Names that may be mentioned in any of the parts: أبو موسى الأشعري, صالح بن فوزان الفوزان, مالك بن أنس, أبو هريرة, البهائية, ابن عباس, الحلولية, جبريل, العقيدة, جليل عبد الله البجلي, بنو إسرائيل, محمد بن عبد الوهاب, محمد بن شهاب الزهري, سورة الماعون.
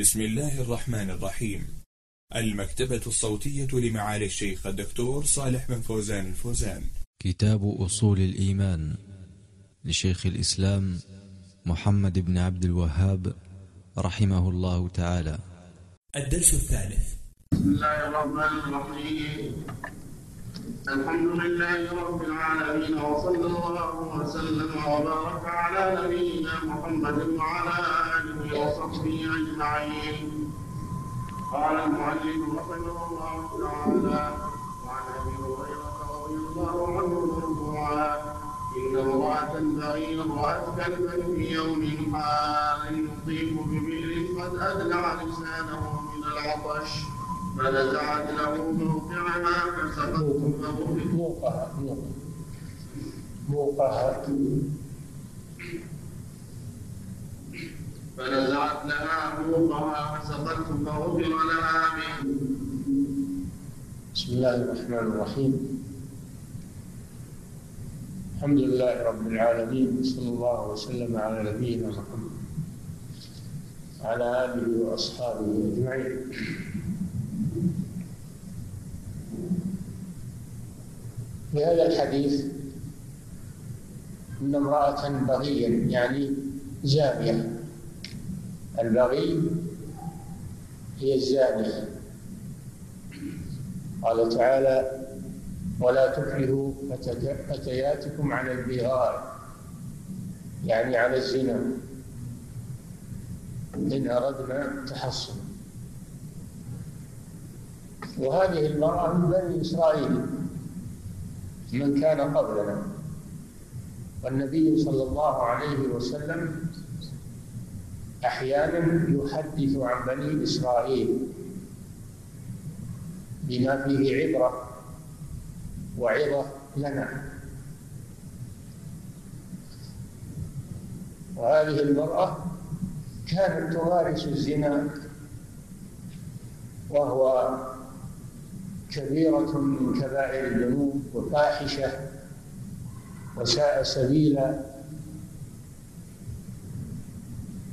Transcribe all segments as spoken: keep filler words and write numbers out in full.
بسم الله الرحمن الرحيم. المكتبة الصوتية لمعالي الشيخ الدكتور صالح بن فوزان الفوزان. كتاب أصول الإيمان لشيخ الإسلام محمد بن عبد الوهاب رحمه الله تعالى. الدرس الثالث. بسم الله الرحمن الرحيم. الحمد لله رب العالمين، وصلى الله وسلم وبارك على نبينا محمد وعلى آله وصحبه أجمعين. قال المؤلف رحمه الله تعالى: وعن أبي هريرة رضي الله عنه مرفوعا: إن امرأة بغيرة أسكنت في يوم حار يصيب ببئر قد أدلع لسانه من العطش، فنزعت له موقعها فسقط موقعها موقعها فنزعت لها موقعها فسقط فغفر لها به. بسم الله الرحمن الرحيم. الحمد لله رب العالمين، صلى الله وسلم على نبينا محمد وعلى آله وأصحابه أجمعين. في هذا الحديث إن امرأة بغيا يعني زانية. البغي هي الزانية. قال تعالى: ولا تكرهوا فتياتكم على البغاء يعني على الزنا إن أردنا التحصن. وهذه المرأة من بني إسرائيل من كان قبلنا، والنبي صلى الله عليه وسلم أحيانا يحدث عن بني إسرائيل بما فيه عبرة وعظة لنا. وهذه المرأة كانت تمارس الزنا وهو كبيرة من كبائر الذنوب وفاحشة وساء سبيلا،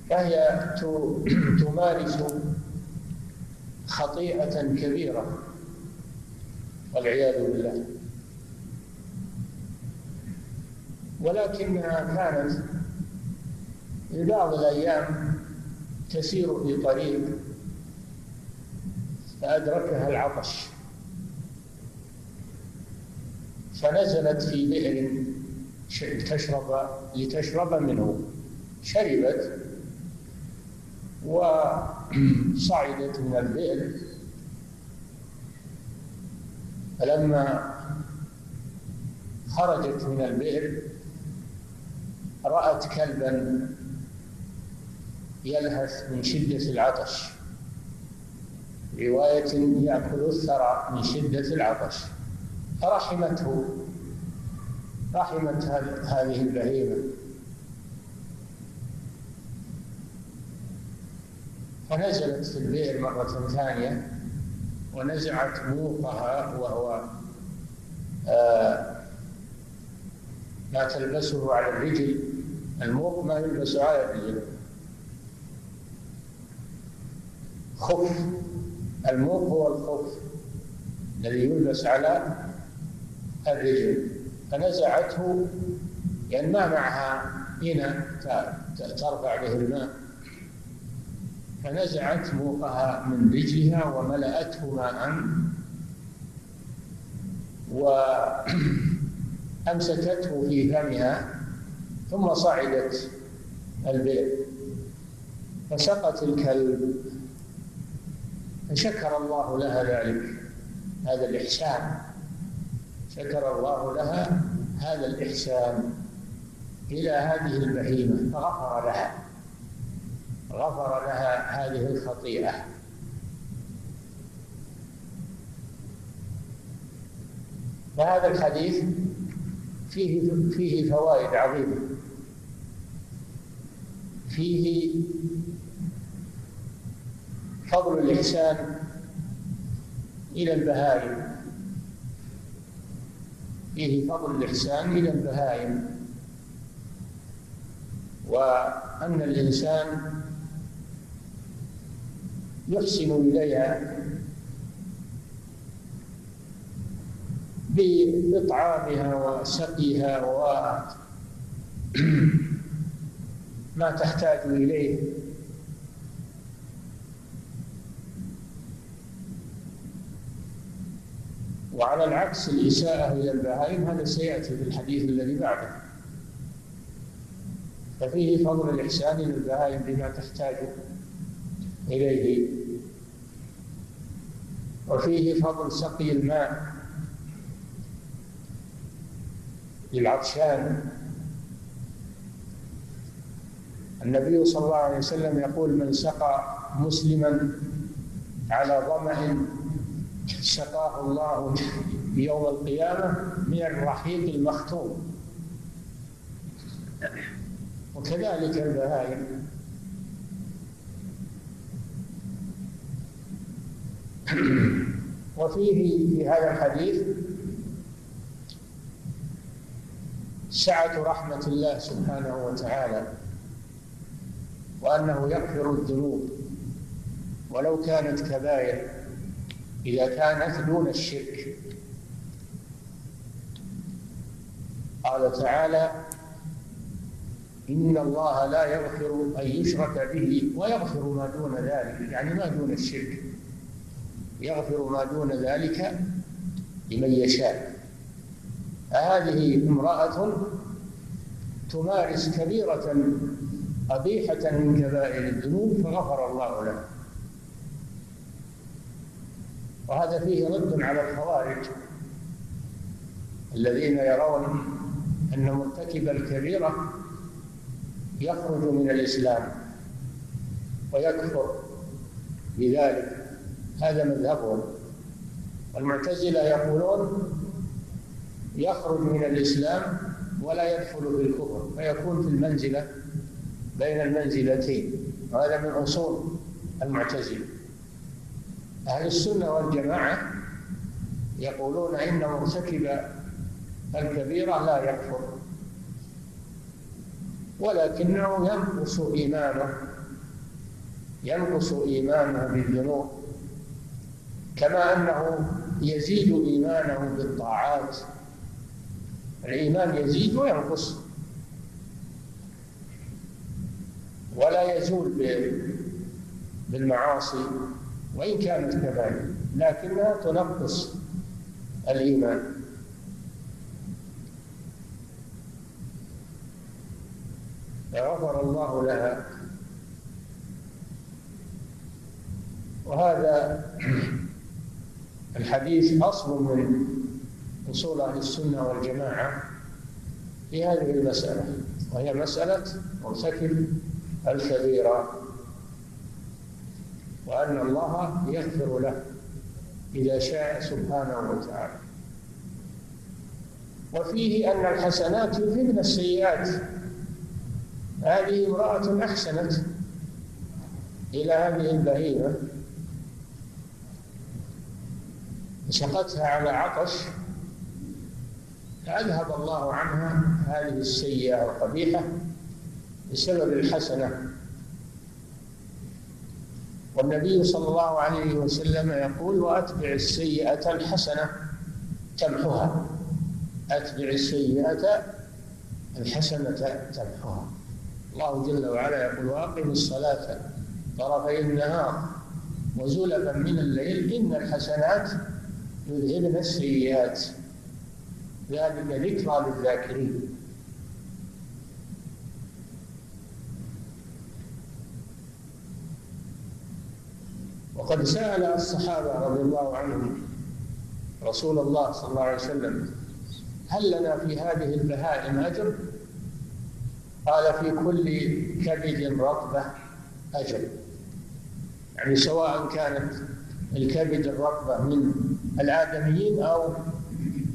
فهي تمارس خطيئة كبيرة والعياذ بالله. ولكنها كانت في بعض الأيام تسير في طريق فأدركها العطش، فنزلت في بئر تشرب لتشرب منه، شربت وصعدت من البئر. فلما خرجت من البئر رأت كلبا يلهث من شدة العطش، رواية يأكل الثرى من شدة العطش، فرحمته رحمت هذه البهيمة، فنزلت في البئر مرة ثانية ونزعت موقها وهو آه ما تلبسه على الرجل. الموق ما يلبسه على الرجل، خف. الموق هو الخف الذي يلبس على الرجل، فنزعته لأن ما معها إناء ترفع به الماء، فنزعت موقها من رجلها وملأته ماء وأمسكته في فمها، ثم صعدت البئر فسقط الكلب. فشكر الله لها ذلك، هذا الإحسان، شكر الله لها هذا الإحسان إلى هذه البهيمة، فغفر لها غفر لها هذه الخطيئة. فهذا الحديث فيه فيه فوائد عظيمة، فيه فضل الإحسان إلى البهائم، فيه فضل الإحسان إلى البهائم، وأن الإنسان يحسن إليها بإطعامها وسقيها وما تحتاج إليه وعلى العكس الإساءة إلى البهائم هذا سيأتي في الحديث الذي بعده ففيه فضل الإحسان إلى البهائم بما تحتاج إليه وفيه فضل سقي الماء للعطشان. النبي صلى الله عليه وسلم يقول من سقى مسلما على ظمأ سقاه الله يوم القيامة من الرحيق المختوم. وكذلك البهائم وفيه في هذا الحديث سعة رحمة الله سبحانه وتعالى وأنه يغفر الذنوب ولو كانت كبائر إذا كانت دون الشرك. قال تعالى إن الله لا يغفر أن يشرك به ويغفر ما دون ذلك، يعني ما دون الشرك، يغفر ما دون ذلك لمن يشاء. هذه امرأة تمارس كبيرة قبيحة من كبائر الذنوب فغفر الله لها. وهذا فيه رد على الخوارج الذين يرون أن مرتكب الكبيرة يخرج من الإسلام ويكفر بذلك، هذا مذهبهم. والمعتزلة يقولون يخرج من الإسلام ولا يدخل في الكفر فيكون في المنزلة بين المنزلتين، وهذا من أصول المعتزلة. أهل السنة والجماعة يقولون إن مرتكب الكبيرة لا يكفر ولكنه ينقص إيمانه ينقص إيمانه بالذنوب كما أنه يزيد إيمانه بالطاعات. الإيمان يزيد وينقص ولا يزول بالمعاصي وإن كانت كبائر لكنها تنقص الإيمان. غفر الله لها. وهذا الحديث أصل من أصول أهل السنة والجماعة في هذه المسألة، وهي مسألة مرتكب الكبيرة وأن الله يغفر له إذا شاء سبحانه وتعالى. وفيه أن الحسنات يذهبن السيئات. هذه امرأة أحسنت إلى هذه البهيمة سقتها على عطش فأذهب الله عنها هذه السيئة القبيحة بسبب الحسنة. والنبي صلى الله عليه وسلم يقول وأتبع السيئة الحسنة تمحها، أتبع السيئة الحسنة تمحها. الله جل وعلا يقول وأقم الصلاة طرفي النهار وزلفا من الليل إن الحسنات يذهبن السيئات ذلك ذكرى للذاكرين. وقد سأل الصحابة رضي الله عنهم رسول الله صلى الله عليه وسلم هل لنا في هذه البهائم أجر؟ قال في كل كبد رطبة أجر، يعني سواء كانت الكبد الرطبة من الآدميين أو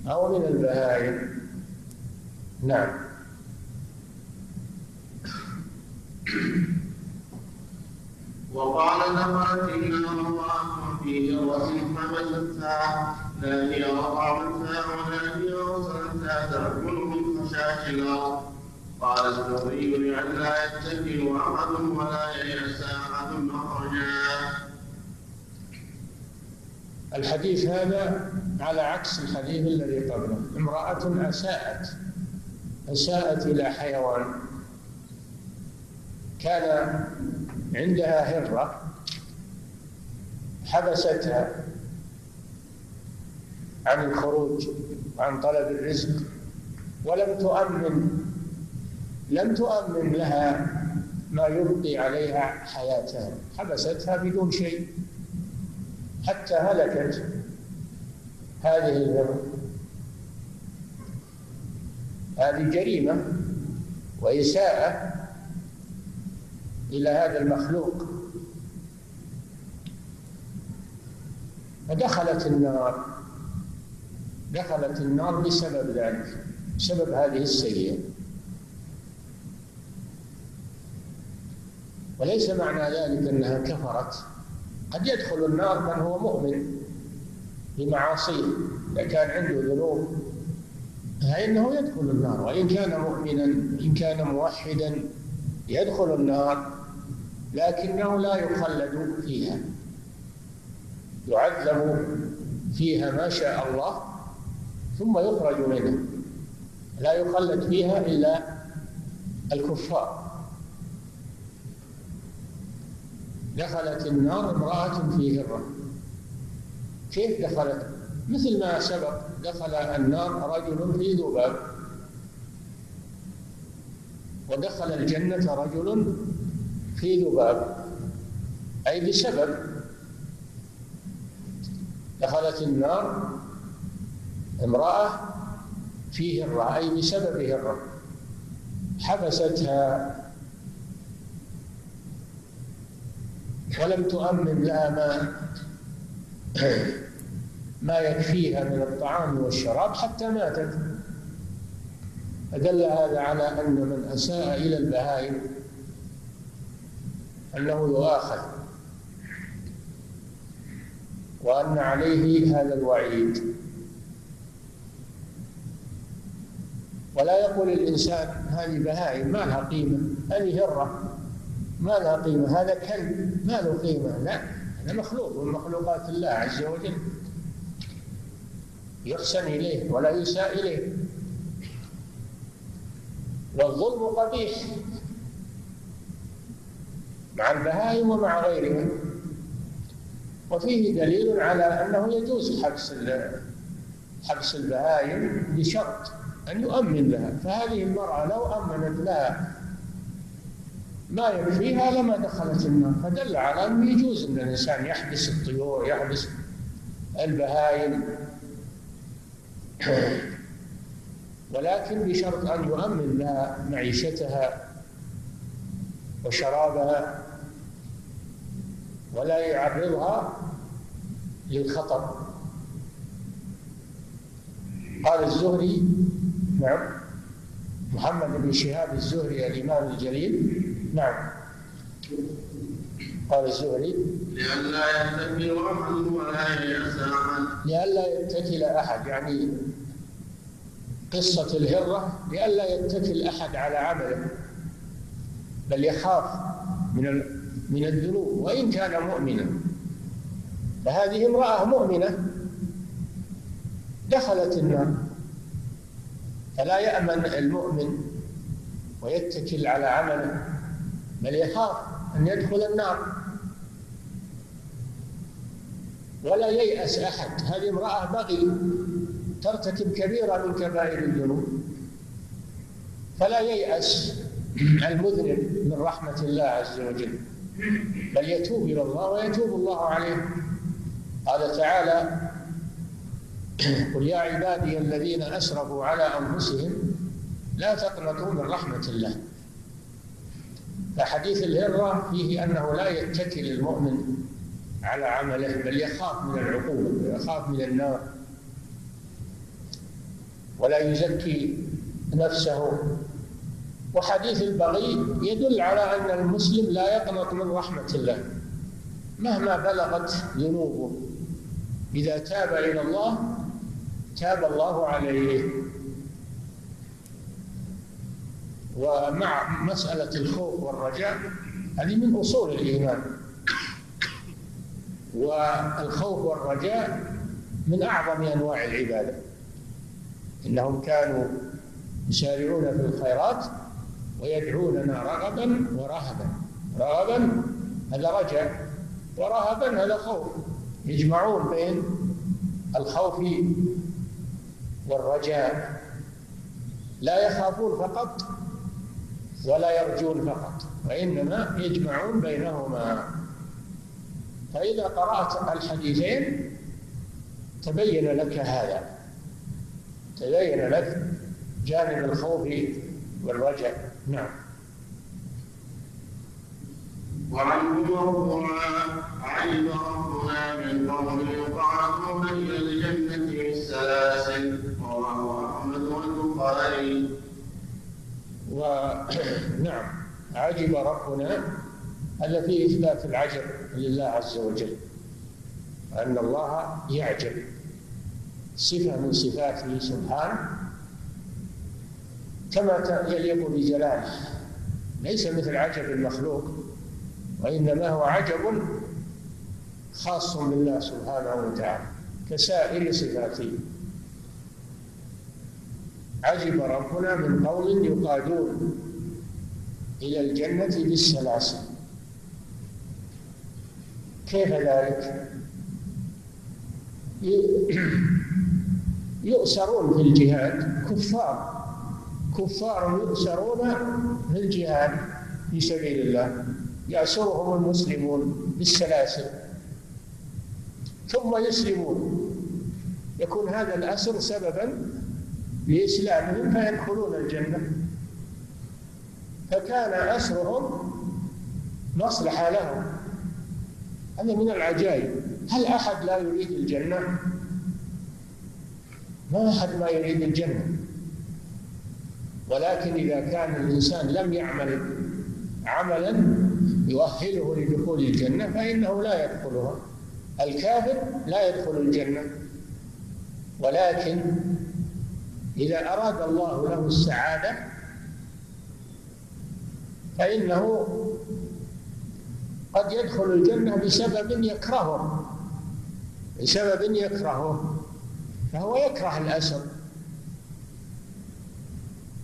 أو من البهائم. نعم. وقال لمرتنا الله في رسم ملتها لا هي رطعتها ولا هي وصلتها تأكلهم خشاش الأرض. قال النبي لئلا يتكل أحد ولا ييأس أحد مخرجا الحديث هذا على عكس الحديث الذي قبله. امرأة أساءت أساءت إلى حيوان كان عندها هرة حبستها عن الخروج عن طلب الرزق، ولم تؤمن لم تؤمن لها ما يبقي عليها حياتها، حبستها بدون شيء حتى هلكت هذه الهرة. هذه جريمة وإساءة إلى هذا المخلوق، فدخلت النار دخلت النار بسبب ذلك، بسبب هذه السيئة. وليس معنى ذلك أنها كفرت، قد يدخل النار من هو مؤمن بمعاصيه، إذا كان عنده ذنوب فإنه يدخل النار، وإن كان مؤمنا إن كان موحدا يدخل النار لكنه لا يخلد فيها، يعذب فيها ما شاء الله ثم يخرج منها، لا يخلد فيها إلا الكفار. دخلت النار امرأة في هرة. كيف دخلت؟ مثل ما سبق دخل النار رجل في ذباب، ودخل الجنة رجل في ذباب، أي بسبب. دخلت النار امرأة في هرة، أي بسبب هرة حبستها ولم تؤمن لها ما ما يكفيها من الطعام والشراب حتى ماتت. فدل هذا على أن من أساء إلى البهائم أنه يؤاخذ، وأن عليه هذا الوعيد. ولا يقول الإنسان هذه بهائم ما لها قيمة، هذه هرة ما لها قيمة، هذا كلب ما له قيمة، لا، هذا مخلوق من مخلوقات الله عز وجل، يحسن إليه ولا يساء إليه. والظلم قبيح مع البهائم ومع غيرها، وفيه دليل على أنه يجوز حبس حبس البهائم بشرط أن يؤمن لها. فهذه المرأة لو أمنت لها ما يكفيها لما دخلت النار، فدل على أنه يجوز أن الإنسان يحبس الطيور، يحبس البهائم، ولكن بشرط أن يؤمن لها معيشتها وشرابها، ولا يعرضها للخطر. قال الزهري، نعم محمد بن شهاب الزهري الإمام الجليل، نعم قال الزهري لئلا يتكل أحد ولا يأسى أحد. لئلا يتكل أحد يعني قصة الهرة، لئلا يتكل أحد على عمله بل يخاف من من الذنوب وإن كان مؤمنا. فهذه امرأة مؤمنة دخلت النار، فلا يأمن المؤمن ويتكل على عمله بل يخاف أن يدخل النار. ولا ييأس أحد، هذه امرأة بغي ترتكب كبيرة من كبائر الذنوب، فلا ييأس المذنب من رحمة الله عز وجل بل يتوب إلى الله ويتوب الله عليه. قال تعالى قل يا عبادي الذين أسرفوا على أنفسهم لا تقنطوا من رحمة الله. فحديث الهرة فيه أنه لا يتكل المؤمن على عمله بل يخاف من العقوبة، يخاف من النار، ولا يزكي نفسه. وحديث البغي يدل على أن المسلم لا يقنط من رحمة الله مهما بلغت ذنوبه، إذا تاب إلى الله تاب الله عليه. ومع مسألة الخوف والرجاء هذه من أصول الإيمان، والخوف والرجاء من أعظم أنواع العبادة. إنهم كانوا يسارعون في الخيرات ويدعوننا رغبا ورهبا. رغبا هذا رجاء، ورهبا هذا خوف، يجمعون بين الخوف والرجاء، لا يخافون فقط ولا يرجون فقط، وإنما يجمعون بينهما. فإذا قرأت الحديثين تبين لك هذا، تبين لك جانب الخوف والرجاء. نعم. وعنهما علم ربنا من قبل وقعدوا إلى الجنة بالسلاسل وهو أحمد والبخاري. ونعم عجب ربنا، هذا فيه إثبات العجب لله عز وجل، أن الله يعجب، صفة من صفاته سبحانه كما يليق بجلاله، ليس مثل عجب المخلوق، وإنما هو عجب خاص بالله سبحانه وتعالى كسائر صفاته. عجب ربنا من قوم يقادون إلى الجنة بالسلاسل. كيف ذلك؟ يؤسرون في الجهاد، كفار كفار يؤسرون في الجهاد في سبيل الله، يأسرهم المسلمون بالسلاسل ثم يسلمون، يكون هذا الأسر سببا لإسلامهم فيدخلون الجنة. فكان أسرهم مصلحة لهم، هذا من العجائب. هل أحد لا يريد الجنة؟ ما أحد ما يريد الجنة، ولكن إذا كان الإنسان لم يعمل عملا يؤهله لدخول الجنة فإنه لا يدخلها. الكافر لا يدخل الجنة، ولكن إذا أراد الله له السعادة فإنه قد يدخل الجنة بسبب يكرهه، بسبب يكرهه، فهو يكره الأسر،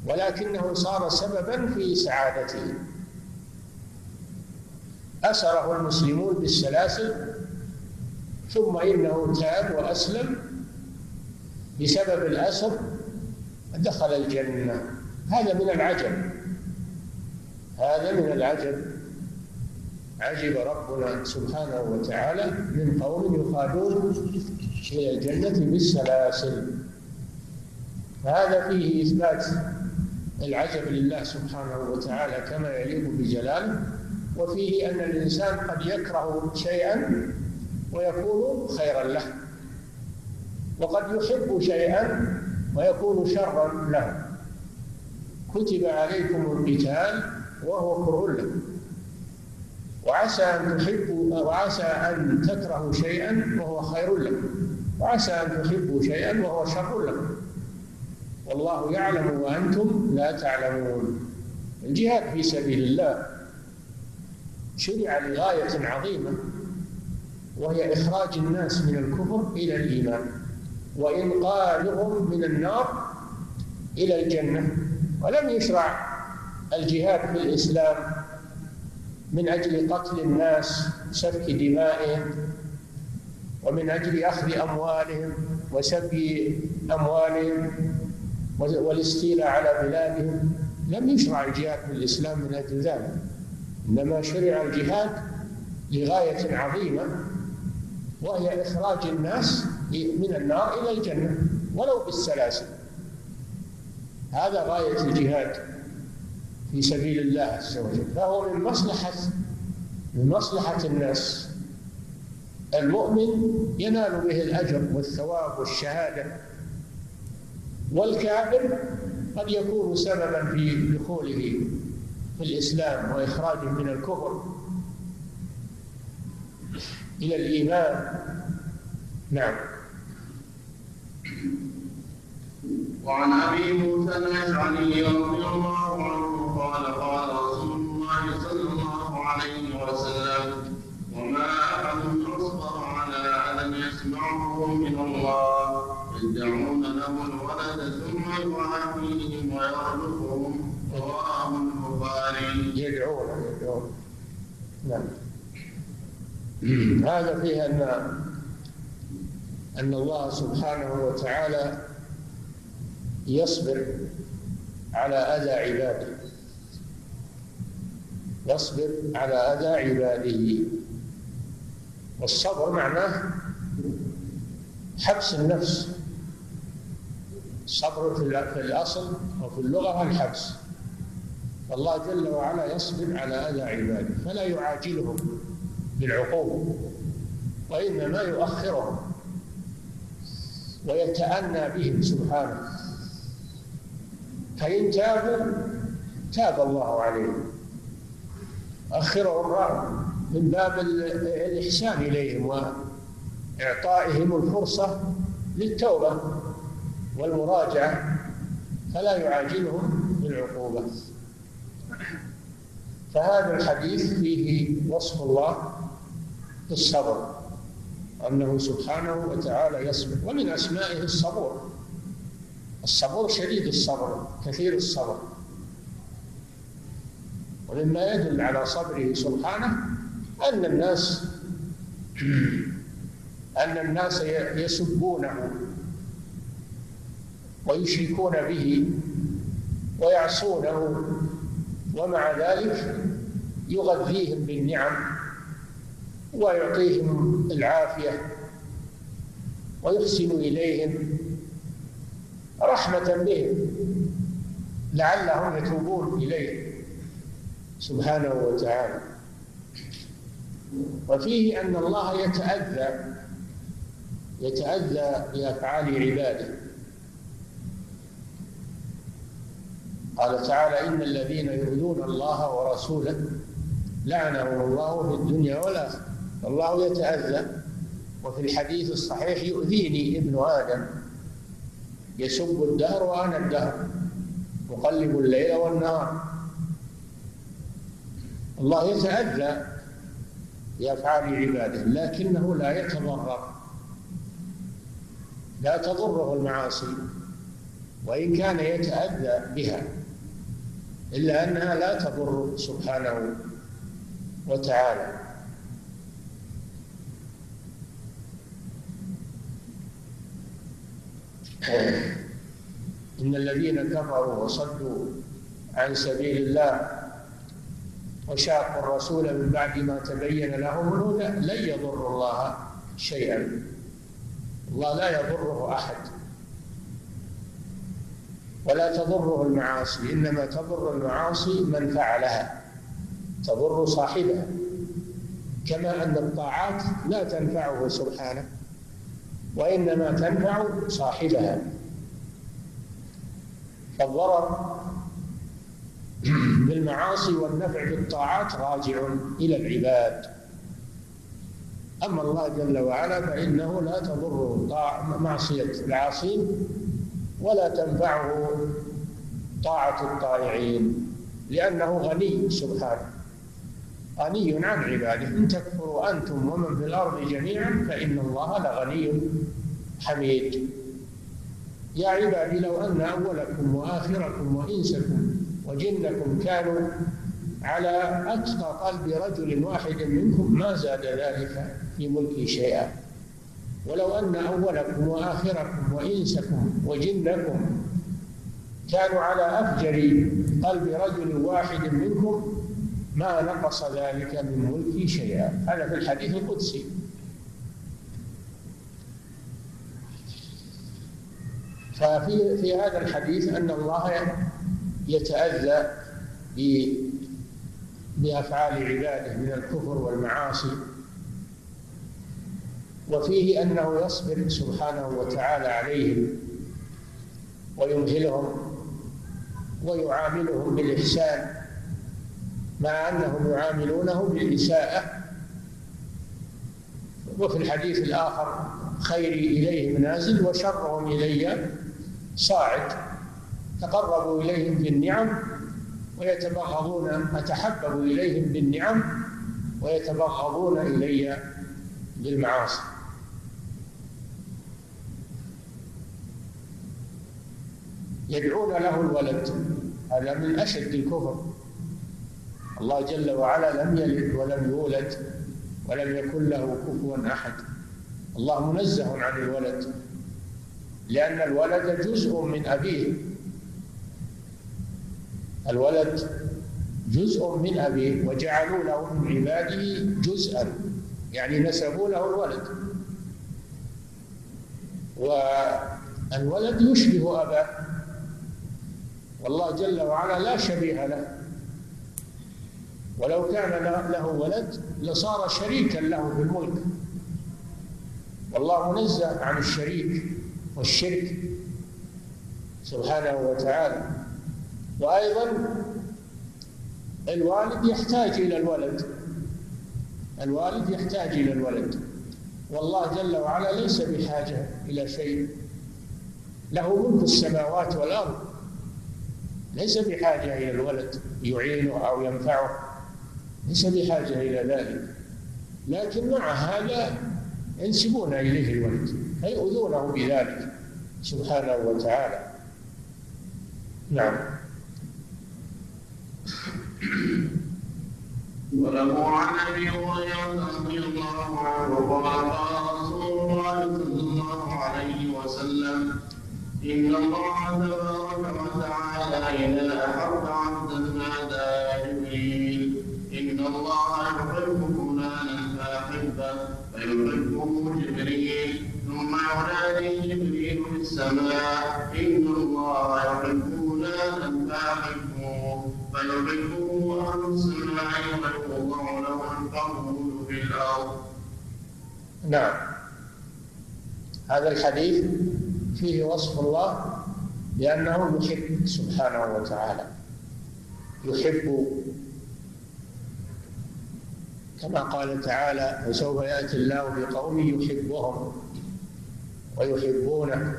ولكنه صار سببا في سعادته. أسره المسلمون بالسلاسل ثم إنه تاب وأسلم، بسبب الأسر دخل الجنة. هذا من العجب، هذا من العجب. عجب ربنا سبحانه وتعالى من قوم يخادون إلى الجنة بالسلاسل. هذا فيه إثبات العجب لله سبحانه وتعالى كما يليق بجلاله، وفيه أن الإنسان قد يكره شيئا ويكون خيرا له، وقد يحب شيئا ويكون شرا له. كتب عليكم القتال وهو كره لكم، وعسى أن تحبوا وعسى أن تكرهوا شيئا وهو خير لكم، وعسى أن تحبوا شيئا وهو شر لكم، والله يعلم وأنتم لا تعلمون. الجهاد في سبيل الله شرع لغاية عظيمة، وهي إخراج الناس من الكفر إلى الإيمان، وإنقاذهم من النار إلى الجنة. ولم يشرع الجهاد في الإسلام من أجل قتل الناس وسفك دمائهم، ومن أجل أخذ أموالهم وسبي أموالهم والاستيلاء على بلادهم. لم يشرع الجهاد في الإسلام من أجل ذلك، إنما شرع الجهاد لغاية عظيمة، وهي إخراج الناس من النار إلى الجنة ولو بالسلاسل. هذا غاية الجهاد في سبيل الله عز وجل، فهو من مصلحة من مصلحة الناس. المؤمن ينال به الأجر والثواب والشهادة، والكافر قد يكون سببا في دخوله في الإسلام وإخراجه من الكفر إلى الإيمان. نعم. وعن أبي موسى الأشعري رضي الله عنه قال قال رسول الله صلى الله عليه وسلم وما أحد أصبر معه من الله يدعون له الولد ثم يعافيهم ويرزقهم رواه البخاري. يدعون يدعون نعم. هذا فيه أن أن الله سبحانه وتعالى يصبر على أذى عباده، يصبر على أذى عباده، والصبر معناه حبس النفس. الصبر في الأصل وفي اللغة الحبس، فالله جل وعلا يصبر على أذى عباده فلا يعاجلهم بالعقوبة وإنما يؤخرهم ويتأنى بهم سبحانه، فإن تابوا تاب الله عليهم، أخرهم من باب الإحسان إليهم وإعطائهم الفرصة للتوبة والمراجعة، فلا يعاجلهم بالعقوبة. فهذا الحديث فيه وصف الله بالصبر، أنه سبحانه وتعالى يصبر، ومن أسمائه الصبور، الصبور شديد الصبر كثير الصبر. ومما يدل على صبره سبحانه أن الناس أن الناس يسبونه ويشركون به ويعصونه، ومع ذلك يغذيهم بالنعم ويعطيهم العافية ويحسن إليهم رحمة بهم لعلهم يتوبون إليه سبحانه وتعالى. وفيه أن الله يتأذى يتأذى بأفعال عباده، قال تعالى: إن الذين يؤذون الله ورسوله لعنهم الله في الدنيا والآخرة. الله يتأذى، وفي الحديث الصحيح: يؤذيني ابن آدم يسب الدهر وأنا الدهر مقلب الليل والنهار. الله يتأذى بأفعال عباده لكنه لا يتضرر، لا تضره المعاصي وإن كان يتأذى بها، إلا أنها لا تضره سبحانه وتعالى. إن الذين كفروا وصدوا عن سبيل الله وشاقوا الرسول من بعد ما تبين لهم الهدى لن يضروا الله شيئا، الله لا يضره أحد ولا تضره المعاصي، إنما تضر المعاصي من فعلها، تضر صاحبها، كما أن الطاعات لا تنفعه سبحانه وإنما تنفع صاحبها. فالضرر بالمعاصي والنفع بالطاعات راجع إلى العباد، أما الله جل وعلا فإنه لا تضره معصية العاصين ولا تنفعه طاعة الطائعين، لأنه غني سبحانه، غني عن عباده. إن تكفروا أنتم ومن في الأرض جميعا فإن الله لغني حميد. يا عبادي لو أن أولكم وآخركم وإنسكم وجنكم كانوا على أتقى قلب رجل واحد منكم ما زاد ذلك في ملكي شيئا، ولو أن أولكم وآخركم وإنسكم وجنكم كانوا على أفجر قلب رجل واحد منكم ما نقص ذلك من ملكي شيئا. هذا في الحديث القدسي. ففي في هذا الحديث أن الله يتأذى بأفعال عباده من الكفر والمعاصي، وفيه أنه يصبر سبحانه وتعالى عليهم ويمهلهم ويعاملهم بالإحسان مع أنهم يعاملونه بالإساءة. وفي الحديث الآخر: خيري إليهم نازل وشرهم إلي صاعد، تقربوا إليهم بالنعم ويتبغضون، أتحبب إليهم بالنعم ويتبغضون إلي بالمعاصي. يدعون له الولد، هذا من أشد الكفر. الله جل وعلا لم يلد ولم يولد ولم يكن له كفوا أحد، الله منزه عن الولد، لأن الولد جزء من أبيه، الولد جزء من أبيه، وجعلوا له من عباده جزءا، يعني نسبوا له الولد، والولد يشبه أباه، والله جل وعلا لا شبيه له، ولو كان له ولد لصار شريكا له في الملك، والله منزه عن الشريك والشرك سبحانه وتعالى. وأيضا الوالد يحتاج إلى الولد، الوالد يحتاج إلى الولد، والله جل وعلا ليس بحاجة إلى شيء، له ملك السماوات والأرض، ليس بحاجة إلى الولد يعينه أو ينفعه، ليس بحاجة إلى ذلك، لكن مع هذا ينسبون إليه الولد، فيؤذونه بذلك سبحانه وتعالى. نعم. وله عن أبي هريرة رضي الله عنه قال قال رسول الله صلى الله عليه وسلم: إن الله تبارك وتعالى إذا أحب عبدا نادى جبريل: إن الله يحب فلانا فأحبه، فيحبه جبريل، ثم ينادي جبريل في السماء: إن الله يحب فلانا فأحبه، فيحبه أهل السماء ويوضع له القبول في الأرض. نعم، هذا الحديث فيه وصف الله بأنه يحب سبحانه وتعالى، يحب كما قال تعالى: وسوف يأتي الله بقوم يحبهم ويحبونه.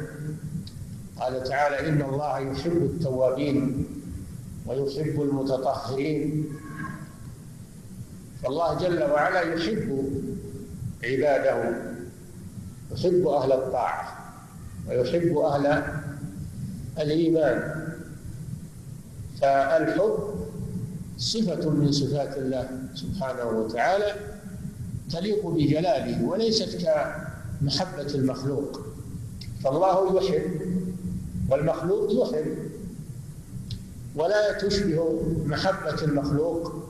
قال تعالى: إن الله يحب التوابين ويحب المتطهرين. فالله جل وعلا يحب عباده، يحب أهل الطاعة ويحب أهل الإيمان، فالحب صفة من صفات الله سبحانه وتعالى تليق بجلاله وليست كمحبة المخلوق، فالله يحب والمخلوق يحب، ولا تشبه محبة المخلوق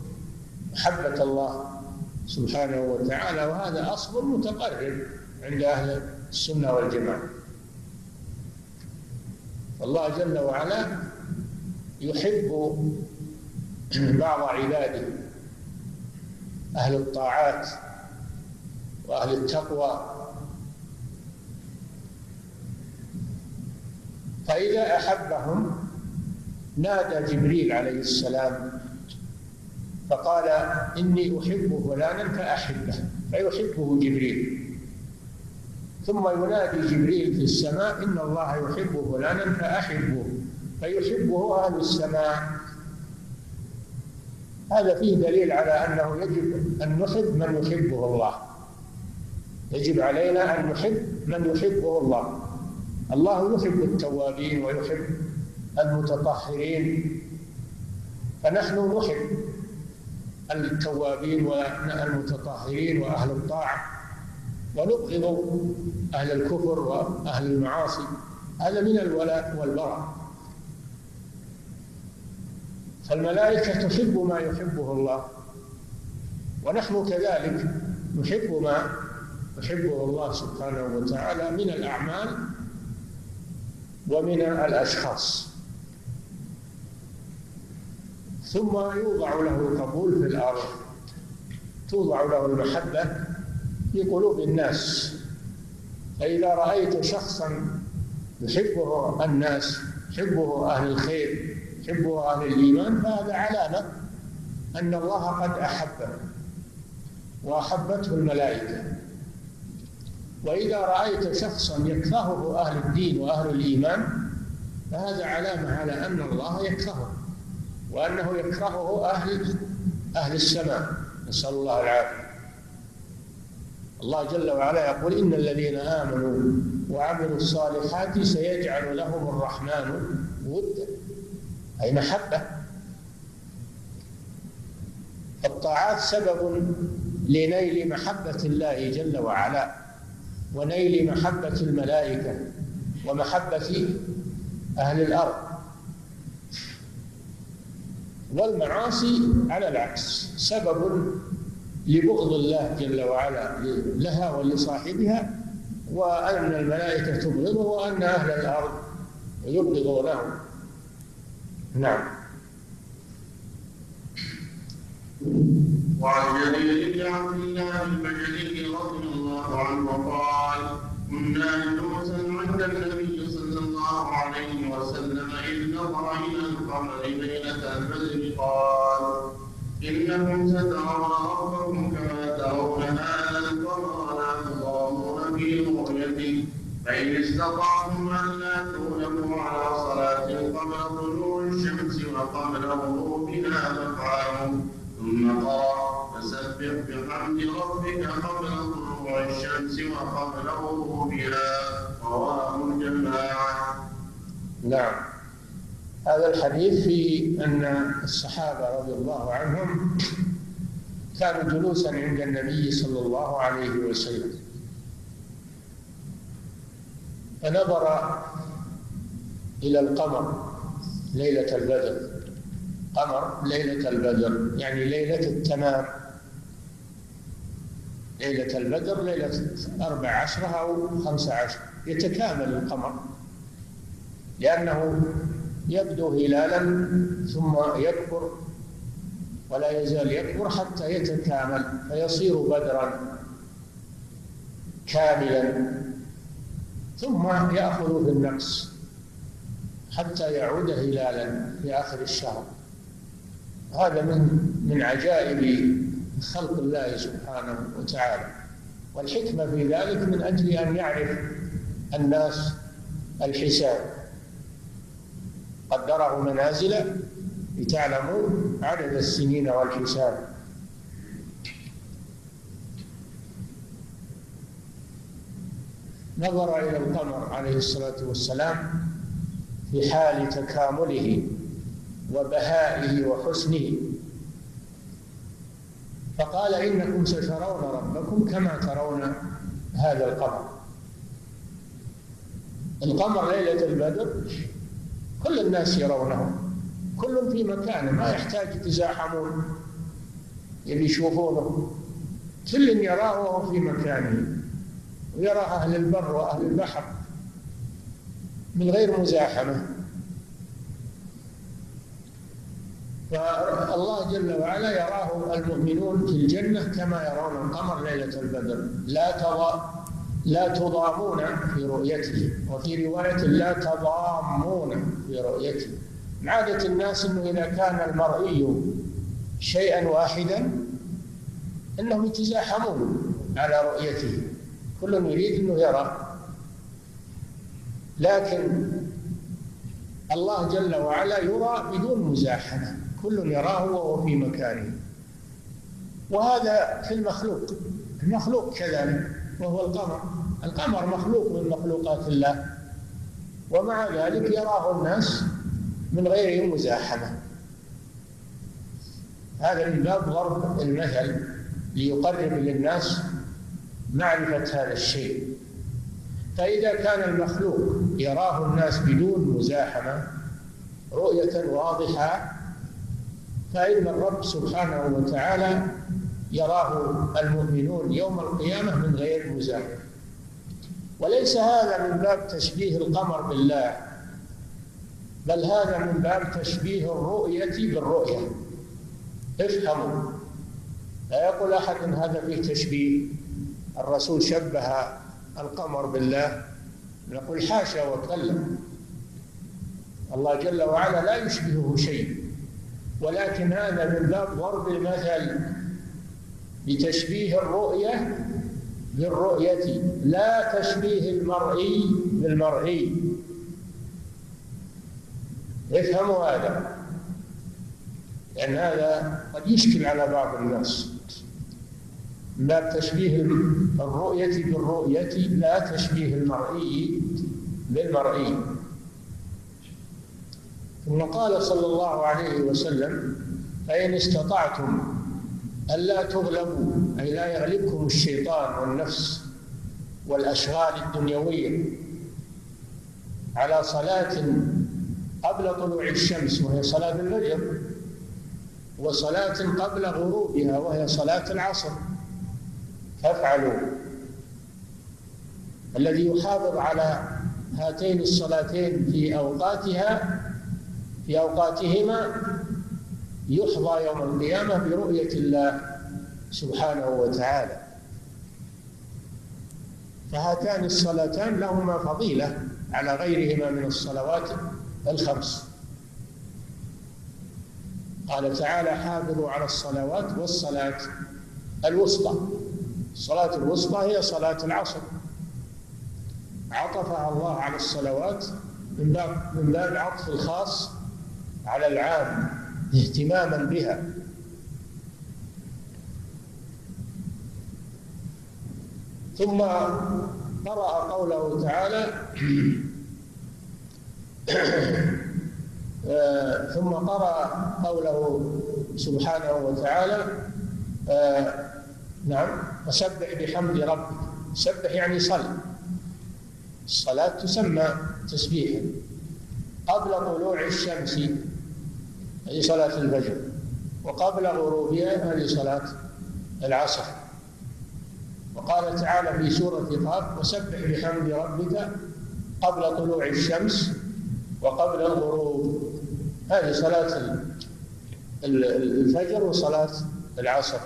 محبة الله سبحانه وتعالى، وهذا أصل متقرر عند أهل السنة والجماعة. الله جل وعلا يحب بعض عباده أهل الطاعات وأهل التقوى، فإذا أحبهم نادى جبريل عليه السلام فقال: إني أحب فلانا فأحبه، فيحبه جبريل، ثم ينادي جبريل في السماء: إن الله يحب فلانا فأحبه، فيحبه أهل السماء. هذا فيه دليل على أنه يجب أن نحب من يحبه الله، يجب علينا أن نحب من يحبه الله. الله يحب التوابين ويحب المتطهرين، فنحن نحب التوابين والمتطهرين وأهل الطاعة، ونبغض أهل الكفر وأهل المعاصي، هذا من الولاء والبراء. فالملائكة تحب ما يحبه الله، ونحن كذلك نحب ما يحبه الله سبحانه وتعالى من الأعمال ومن الأشخاص. ثم يوضع له القبول في الأرض، توضع له المحبة في قلوب الناس، فإذا رأيت شخصا يحبه الناس، يحبه أهل الخير، يحبه أهل الإيمان، فهذا علامة أن الله قد أحبه وأحبته الملائكة. وإذا رأيت شخصا يكرهه أهل الدين وأهل الإيمان، فهذا علامة على أن الله يكرهه، وأنه يكرهه أهل أهل السماء، نسأل الله العافية. الله جل وعلا يقول: إن الذين آمنوا وعملوا الصالحات سيجعل لهم الرحمن ودا، أي محبة. الطاعات سبب لنيل محبة الله جل وعلا، ونيل محبة الملائكة، ومحبة أهل الأرض. والمعاصي على العكس سبب لبغض الله جل وعلا لها ولصاحبها، وأن الملائكة تبغضه، وأن أهل الأرض يبغضونه. نعم. وعن جليل عبد الله البجلي رضي الله عنه قال: كنا جلوسا عند النبي صلى الله عليه وسلم إذ نظر إلى القمر ليلة البدر قال: إنكم سترون ربكم كما ترون هذا القمر لا تضامون في رؤيته، فإن استطعتم أن لا تولوا على صلاة قبل طلوع الشمس وقبل غروبها فافعلوا، ثم قرأ: فسبح بحمد ربك قبل طلوع الشمس وقبل غروبها، رواه الجماعة. نعم. هذا الحديث فيه أن الصحابة رضي الله عنهم كانوا جلوسا عند النبي صلى الله عليه وسلم، فنظر إلى القمر ليلة البدر، قمر ليلة البدر يعني ليلة التمام، ليلة البدر ليلة أربع عشرة أو خمسة عشر، يتكامل القمر لأنه يبدو هلالا ثم يكبر ولا يزال يكبر حتى يتكامل فيصير بدرا كاملا، ثم يأخذ بالنقص حتى يعود هلالا في آخر الشهر. هذا من من عجائب خلق الله سبحانه وتعالى، والحكمة في ذلك من أجل أن يعرف الناس الحساب، قدره منازل لتعلموا عدد السنين والحساب. نظر إلى القمر عليه الصلاة والسلام في حال تكامله وبهائه وحسنه، فقال: إنكم سترون ربكم كما ترون هذا القمر. القمر ليلة البدر كل الناس يرونه، كل في مكانه، ما يحتاج يتزاحمون اللي يشوفونه، كل يراه وهو في مكانه، ويرى أهل البر وأهل البحر من غير مزاحمة. فالله جل وعلا يراه المؤمنون في الجنة كما يرون القمر ليلة البدر، لا تضاء لا تضامون في رؤيته، وفي رواية لا تضامون في رؤيته. عادة الناس أنه إذا كان المرئي شيئا واحدا أنهم يتزاحمون على رؤيته، كل يريد أنه يرى، لكن الله جل وعلا يرى بدون مزاحمة، كل يراه وهو في مكانه. وهذا في المخلوق، المخلوق كذلك، وهو القمر، القمر مخلوق من مخلوقات الله، ومع ذلك يراه الناس من غير مزاحمة. هذا من باب ضرب المثل ليقرب للناس معرفة هذا الشيء. فإذا كان المخلوق يراه الناس بدون مزاحمة رؤية واضحة، فإن الرب سبحانه وتعالى يراه المؤمنون يوم القيامة من غير مزاحمة. وليس هذا من باب تشبيه القمر بالله، بل هذا من باب تشبيه الرؤية بالرؤية. افهموا، لا يقول أحد إن هذا فيه تشبيه، الرسول شبه القمر بالله، نقول حاشا وكلا، الله جل وعلا لا يشبهه شيء، ولكن هذا من باب ضرب المثل لتشبيه الرؤية بالرؤية، لا تشبيه المرئي بالمرئي. افهموا هذا، لأن هذا قد يشكل على بعض الناس. ما تشبيه الرؤية بالرؤية لا تشبيه المرئي بالمرئي. ثم قال صلى الله عليه وسلم: فإن استطعتم ألا تغلبوا، أي لا يغلبكم الشيطان والنفس والأشغال الدنيوية، على صلاة قبل طلوع الشمس وهي صلاة الفجر، وصلاة قبل غروبها وهي صلاة العصر، فافعلوا. الذي يحافظ على هاتين الصلاتين في أوقاتها في أوقاتهما يحظى يوم القيامة برؤية الله سبحانه وتعالى. فهاتان الصلاتان لهما فضيلة على غيرهما من الصلوات الخمس. قال تعالى: حافظوا على الصلوات والصلاة الوسطى. الصلاة الوسطى هي صلاة العصر، عطفها الله على الصلوات من باب من باب عطف الخاص على العام اهتماما بها. ثم قرأ قوله تعالى آه ثم قرأ قوله سبحانه وتعالى آه نعم فسبح بحمد ربك. سبح يعني صل، الصلاة تسمى تسبيحا قبل طلوع الشمس هذه صلاة الفجر، وقبل غروبها هذه صلاة العصر. وقال تعالى في سورة قاف: وسبح بحمد ربك قبل طلوع الشمس وقبل الغروب، هذه صلاة الفجر وصلاة العصر.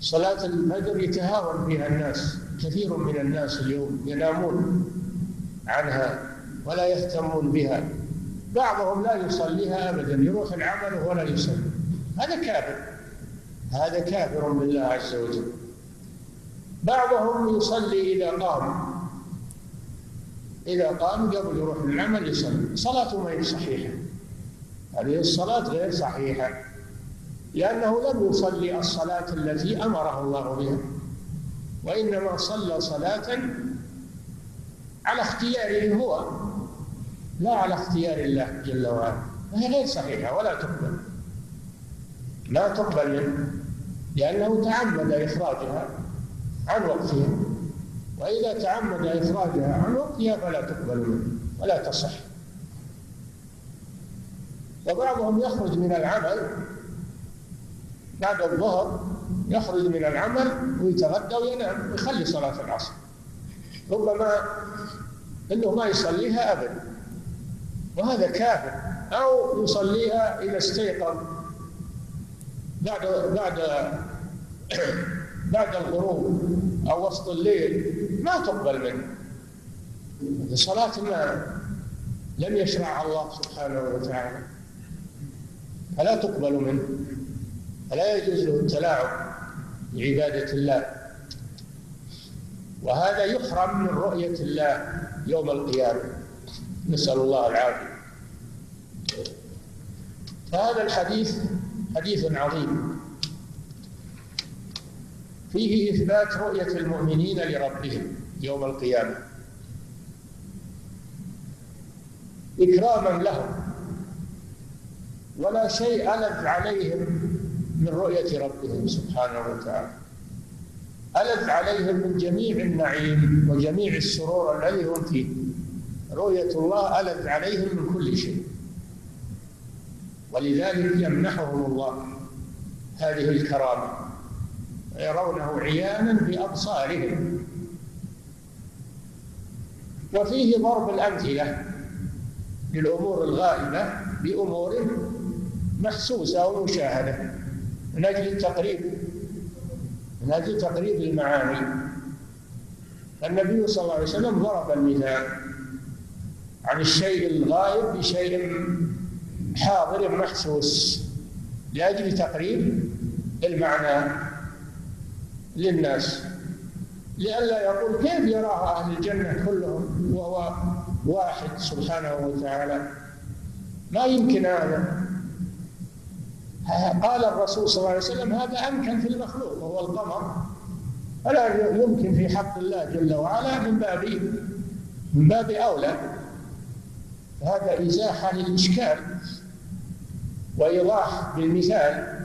صلاة الفجر يتهاون فيها الناس، كثير من الناس اليوم ينامون عنها ولا يهتمون بها، بعضهم لا يصليها أبدا، يروح العمل ولا يصلي، هذا كافر، هذا كافر بالله عز وجل. بعضهم يصلي إذا قام، إذا قام قبل يروح العمل يصلي، صلاته ما هي صحيحة، هذه الصلاة غير صحيحة، لأنه لم يصلي الصلاة التي أمره الله بها، وإنما صلى صلاة على اختياره هو لا على اختيار الله جل وعلا، فهي غير صحيحة ولا تقبل، لا تقبل منه، لأنه تعمد إخراجها عن وقتها، وإذا تعمد إخراجها عن وقتها فلا تقبل منه ولا تصح. وبعضهم يخرج من العمل بعد الظهر، يخرج من العمل ويتغدى وينام ويخلي صلاة العصر، ربما أنه ما يصليها أبدا، وهذا كافر. أو يصليها إذا استيقظ بعد بعد بعد الغروب أو وسط الليل، ما تقبل منه، صلاة ما لم يشرعها الله سبحانه وتعالى، فلا تقبل منه، فلا يجوز له التلاعب بعبادة الله، وهذا يحرم من رؤية الله يوم القيامة، نسأل الله العافية. فهذا الحديث حديث عظيم فيه إثبات رؤية المؤمنين لربهم يوم القيامة إكراما لهم، ولا شيء ألذ عليهم من رؤية ربهم سبحانه وتعالى، ألذ عليهم من جميع النعيم وجميع السرور الذي هم فيه، رؤية الله ألذ عليهم من كل شيء، ولذلك يمنحهم الله هذه الكرامة يرونه عيانا بأبصارهم. وفيه ضرب الأمثلة للأمور الغائبة بأمور محسوسة ومشاهدة من أجل التقريب، من أجل تقريب المعاني. النبي صلى الله عليه وسلم ضرب المثال عن الشيء الغائب بشيء حاضر محسوس لأجل تقريب المعنى للناس، لئلا يقول كيف يراها أهل الجنة كلهم وهو واحد سبحانه وتعالى، لا يمكن هذا، قال الرسول صلى الله عليه وسلم هذا أمكن في المخلوق وهو القمر، فلا يمكن في حق الله جل وعلا من باب من باب أولى. هذا إزاحة للإشكال وإيضاح بالمثال.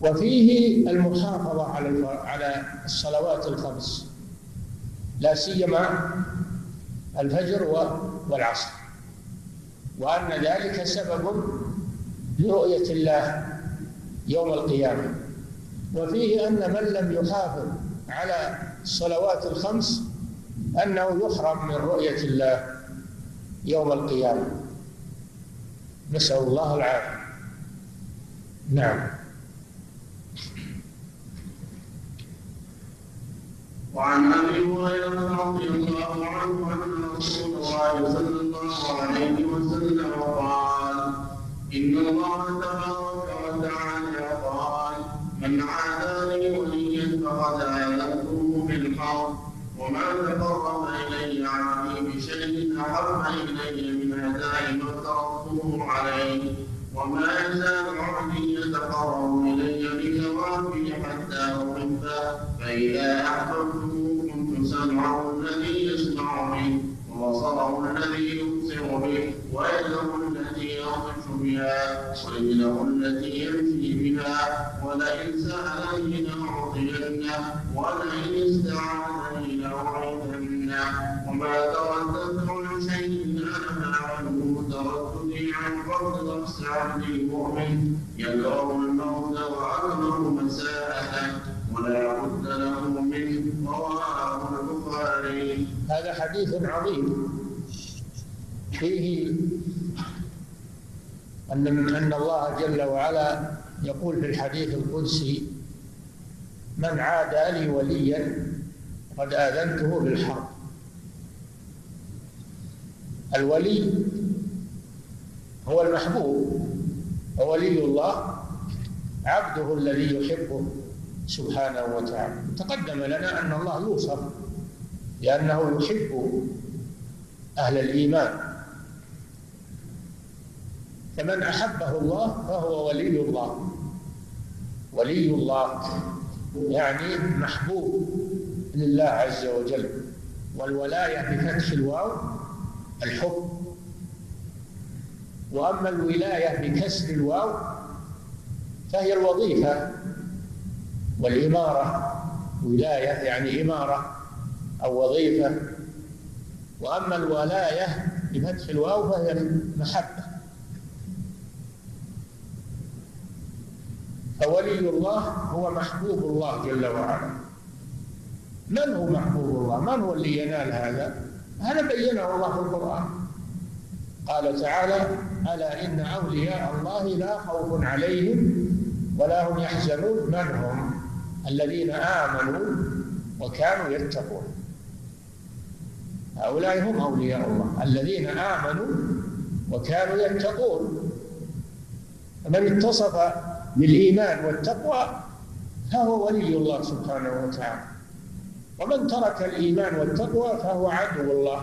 وفيه المحافظة على على الصلوات الخمس، لا سيما الفجر والعصر، وأن ذلك سبب لرؤية الله يوم القيامة. وفيه أن من لم يحافظ على الصلوات الخمس أنه يحرم من رؤية الله يوم القيامة، نسأل الله العافية. نعم. وعن أبي هريرة رضي الله عنه أن رسول الله صلى الله عليه وسلم قال: إن الله تبارك وتعالى قال: من عادى لي وليا فقد عادته بالحرب، وما تقرب إلي عبدي بشيء أحب إلي من هدايا ما افترضته عليه، وما يزال عبدي يتقرب إلي بنوافل حتى أحبه، فإذا أحببته كنت سمعه الذي يسمع به، وبصره الذي يبصر به، ويده التي يبطش بها، ورجله التي يمشي بها، ولئن سألني لأعطينه، ولئن استعاذني لأعيذنه، وما ترددت عن شيء أنا أعلمه ترددي عن قبض نفس عبد المؤمن يكره الموت وأكره مساءته، ولا بد له منه، رواه البخاري. هذا حديث عظيم فيه أن أن الله جل وعلا يقول في الحديث القدسي: من عادى لي وليا قد آذنته بالحرب. الولي هو المحبوب، وولي الله عبده الذي يحبه سبحانه وتعالى. تقدم لنا أن الله يوصف لأنه يحب أهل الإيمان، فمن أحبه الله فهو ولي الله. ولي الله يعني محبوب لله عز وجل، والولاية بفتح الواو الحب، وأما الولاية بكسر الواو فهي الوظيفة والإمارة. ولاية يعني إمارة أو وظيفة، وأما الولاية بفتح الواو فهي المحبة. فولي الله هو محبوب الله جل وعلا. من هو محبوب الله؟ من هو اللي ينال هذا؟ هذا بينه الله في القرآن، قال تعالى: ألا إن أولياء الله لا خوف عليهم ولا هم يحزنون، من هم؟ الذين آمنوا وكانوا يتقون. هؤلاء هم أولياء الله الذين آمنوا وكانوا يتقون. فمن اتصف بالإيمان والتقوى فهو ولي الله سبحانه وتعالى، ومن ترك الإيمان والتقوى فهو عدو الله.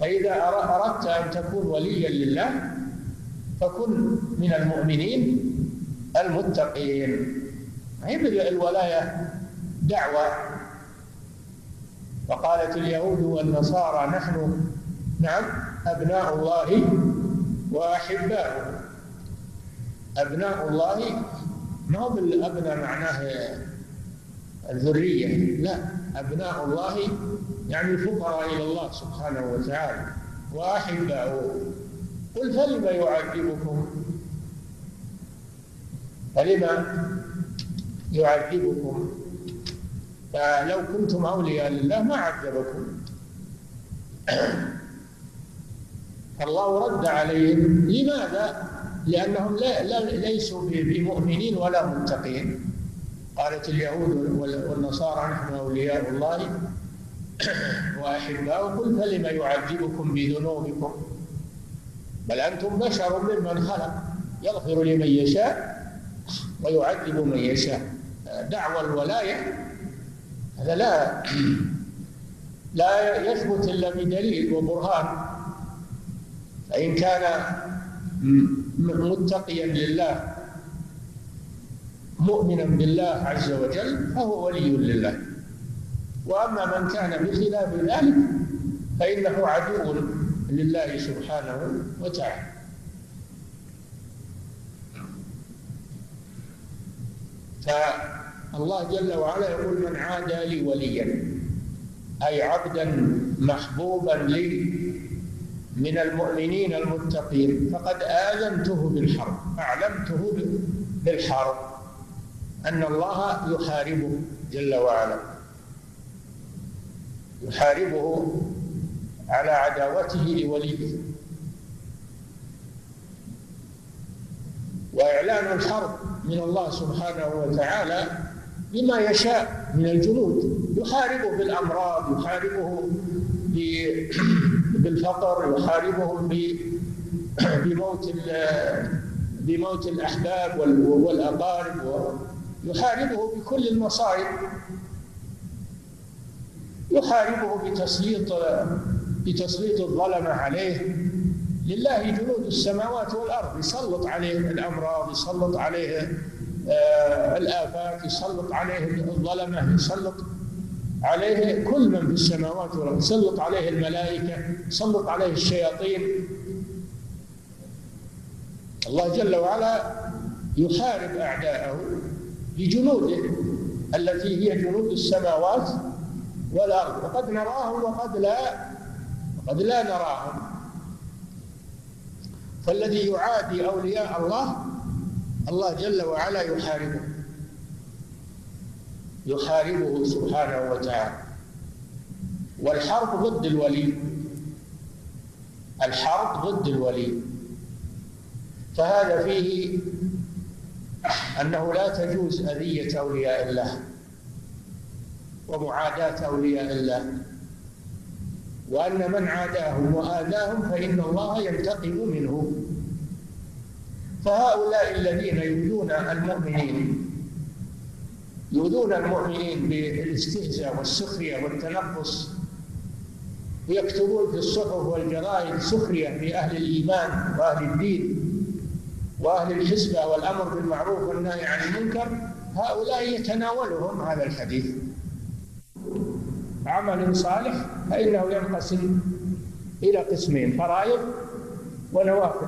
فإذا أردت أن تكون وليا لله فكن من المؤمنين المتقين. هذه الولاية دعوة، وقالت اليهود والنصارى: نحن نعم أبناء الله وأحباؤه. أبناء الله ما هو بالأبناء معناه الذرية، لا، أبناء الله يعني الفقراء إلى الله سبحانه وتعالى، وأحباؤه. قل فلم يعذبكم، فلم يعذبكم، فلو كنتم أولياء لله ما عذبكم. فالله رد عليهم. لماذا؟ لأنهم لا, لا ليسوا بمؤمنين ولا متقين. قالت اليهود والنصارى: نحن أولياء الله وأحباؤه، قل فلم يعذبكم بذنوبكم بل أنتم بشر ممن خلق يغفر لمن يشاء ويعذب من يشاء. دعوى الولاية هذا لا لا يثبت إلا بدليل وبرهان. فإن كان متقيا لله مؤمنا بالله عز وجل فهو ولي لله، وأما من كان بخلاف ذلك فإنه عدو لله سبحانه وتعالى. فالله جل وعلا يقول: من عادى لي وليا، أي عبدا محبوبا لي من المؤمنين المتقين فقد آذنته بالحرب، أعلمته بالحرب أن الله يحاربه جل وعلا، يحاربه على عداوته لوليه. وإعلان الحرب من الله سبحانه وتعالى بما يشاء من الجنود، يحاربه بالأمراض، يحاربه بالفقر، يحاربهم بموت بموت الأحباب والأقارب، يحاربه بكل المصائب، يحاربه بتسليط بتسليط الظلمة عليه. لله جنود السماوات والأرض، يسلط عليه الأمراض، يسلط عليه الآفات، يسلط عليه الظلمة، يسلط عليه كل من في السماوات والأرض، يسلط عليه الملائكة، يسلط عليه الشياطين. الله جل وعلا يحارب أعداءه بجنوده التي هي جنود السماوات والأرض، وقد نراهم وقد لا وقد لا نراهم. فالذي يعادي أولياء الله الله جل وعلا يحاربه يحاربه سبحانه وتعالى. والحرب ضد الولي، الحرب ضد الولي، فهذا فيه أنه لا تجوز أذية أولياء الله ومعاداة أولياء الله، وأن من عاداهم وآذاهم فإن الله ينتقم منه. فهؤلاء الذين يؤذون المؤمنين يؤذون المؤمنين بالاستهزاء والسخرية والتنقص، ويكتبون في الصحف والجرائد سخرية في أهل الإيمان وأهل الدين وأهل الحسبة والأمر بالمعروف والنهي عن المنكر، هؤلاء يتناولهم هذا الحديث. عمل صالح فإنه ينقسم إلى قسمين: فرائض ونوافل.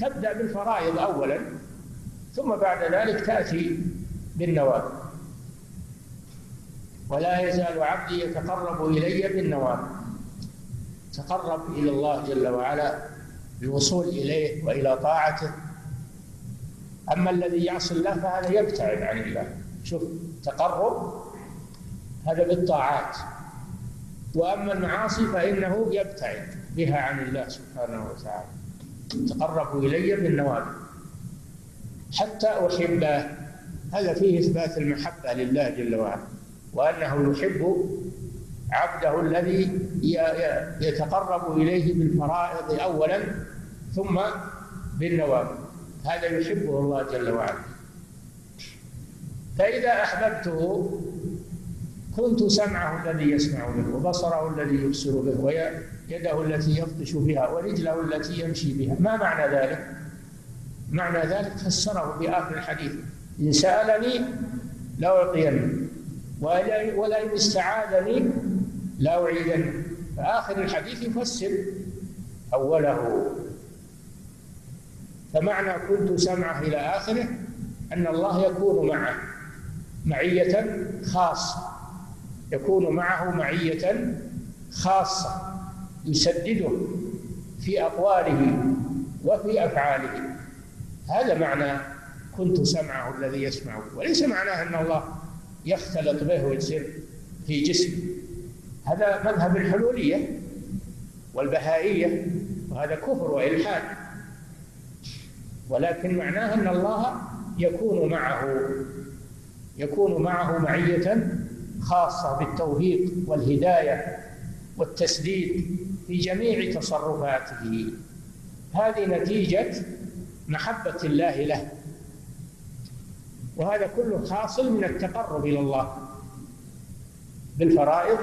تبدأ بالفرائض أولا، ثم بعد ذلك تأتي بالنوافل. ولا يزال عبدي يتقرب إلي بالنوافل، تقرب إلى الله جل وعلا بالوصول إليه وإلى طاعته. أما الذي يعصي الله فهذا يبتعد عن الله. شوف، تقرب هذا بالطاعات، وأما المعاصي فإنه يبتعد بها عن الله سبحانه وتعالى. تقرب إلي بالنوافل حتى أحبه، هذا فيه إثبات المحبة لله جل وعلا، وأنه يحب عبده الذي يتقرب إليه بالفرائض أولا ثم بالنوافل، هذا يحبه الله جل وعلا. فإذا أحببته كنت سمعه الذي يسمع به، وبصره الذي يبصر به، ويده التي يبطش بها، ورجله التي يمشي بها. ما معنى ذلك؟ معنى ذلك فسره بآخر الحديث: إن سألني لأعطيني، ولئن استعاذني لأعيدني. فآخر الحديث يفسر أوله. فمعنى كنت سمعه إلى آخره أن الله يكون معه معية خاصة، يكون معه معية خاصة، يسدده في أقواله وفي أفعاله. هذا معنى كنت سمعه الذي يسمعه، وليس معناه أن الله يختلط به ويصير في جسمه. هذا مذهب الحلولية والبهائية، وهذا كفر وإلحاد. ولكن معناه أن الله يكون معه يكون معه معية خاصة بالتوفيق والهداية والتسديد في جميع تصرفاته. هذه نتيجة محبة الله له، وهذا كله حاصل من التقرب إلى الله بالفرائض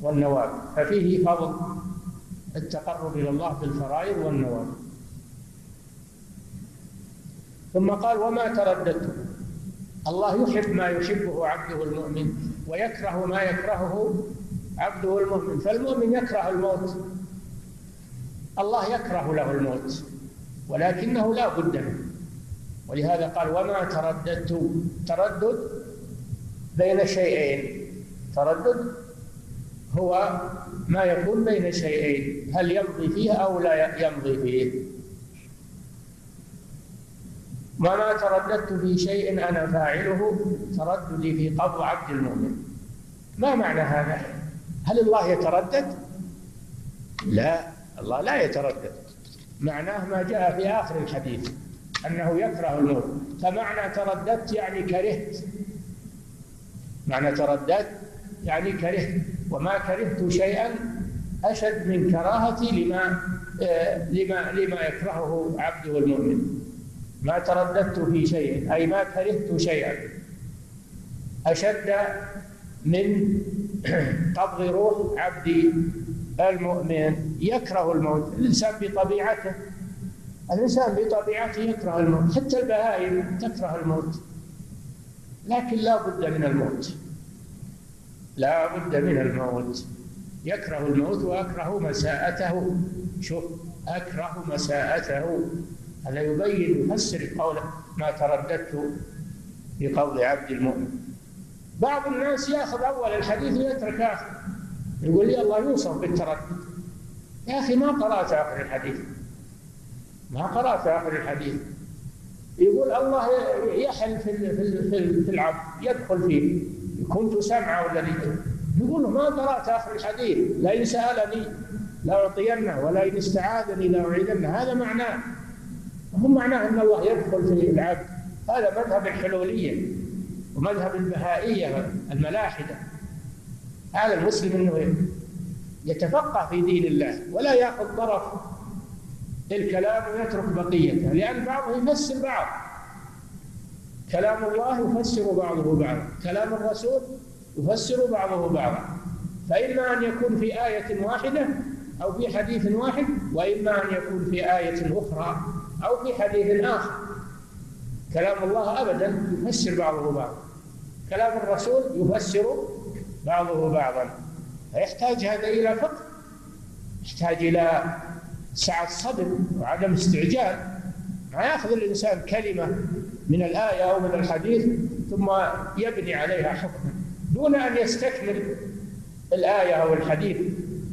والنوافل، ففيه فضل التقرب إلى الله بالفرائض والنوافل. ثم قال: وما ترددت، الله يحب ما يحبه عبده المؤمن ويكره ما يكرهه عبده المؤمن. فالمؤمن يكره الموت، الله يكره له الموت ولكنه لا بد منه، ولهذا قال: وما ترددت. تردد بين شيئين، تردد هو ما يكون بين شيئين، هل يمضي فيه أو لا يمضي فيه. وما ترددت في شيء أنا فاعله ترددي في قبض عبد المؤمن. ما معنى هذا؟ هل الله يتردد؟ لا، الله لا يتردد. معناه ما جاء في آخر الحديث أنه يكره الموت، فمعنى ترددت يعني كرهت، معنى ترددت يعني كرهت، وما كرهت شيئا أشد من كراهتي لما لما لما يكرهه عبده المؤمن. ما ترددت في شيء أي ما كرهت شيئا أشد من قبض روح عبد المؤمن. يكره الموت، الإنسان بطبيعته، الإنسان بطبيعته يكره الموت، حتى البهائم تكره الموت، لكن لا بد من الموت، لا بد من الموت. يكره الموت وأكره مساءته. شوف، أكره مساءته، هذا يبين يفسر قوله ما ترددت في قول عبد المؤمن. بعض الناس يأخذ أول الحديث ويترك آخر، يقول لي الله يوصف بالتردد. يا أخي ما قرأت آخر الحديث، ما قرأت آخر الحديث. يقول الله يحل في في العبد، يدخل فيه، كنت سمعه الذي يقول. ما قرأت آخر الحديث. لئن سألني لأعطينه ولئن استعاذني لأعيذنه، هذا معناه، هم معناه أن الله يدخل في العبد. هذا مذهب الحلولية ومذهب البهائية الملاحدة. هذا المسلم أنه يتفقه في دين الله ولا يأخذ طرف الكلام ويترك بقيته، لأن بعضه يفسر بعض، كلام الله يفسر بعضه بعضا، كلام الرسول يفسر بعضه بعضا، فإما أن يكون في آية واحدة أو في حديث واحد، وإما أن يكون في آية أخرى أو في حديث آخر. كلام الله أبدا يفسر بعضه بعضا، كلام الرسول يفسر بعضه بعضا، فيحتاج هذا إلى فقه، يحتاج إلى سعة صدر وعدم استعجال. ما يأخذ الإنسان كلمة من الآية أو من الحديث ثم يبني عليها حكما دون أن يستكمل الآية أو الحديث،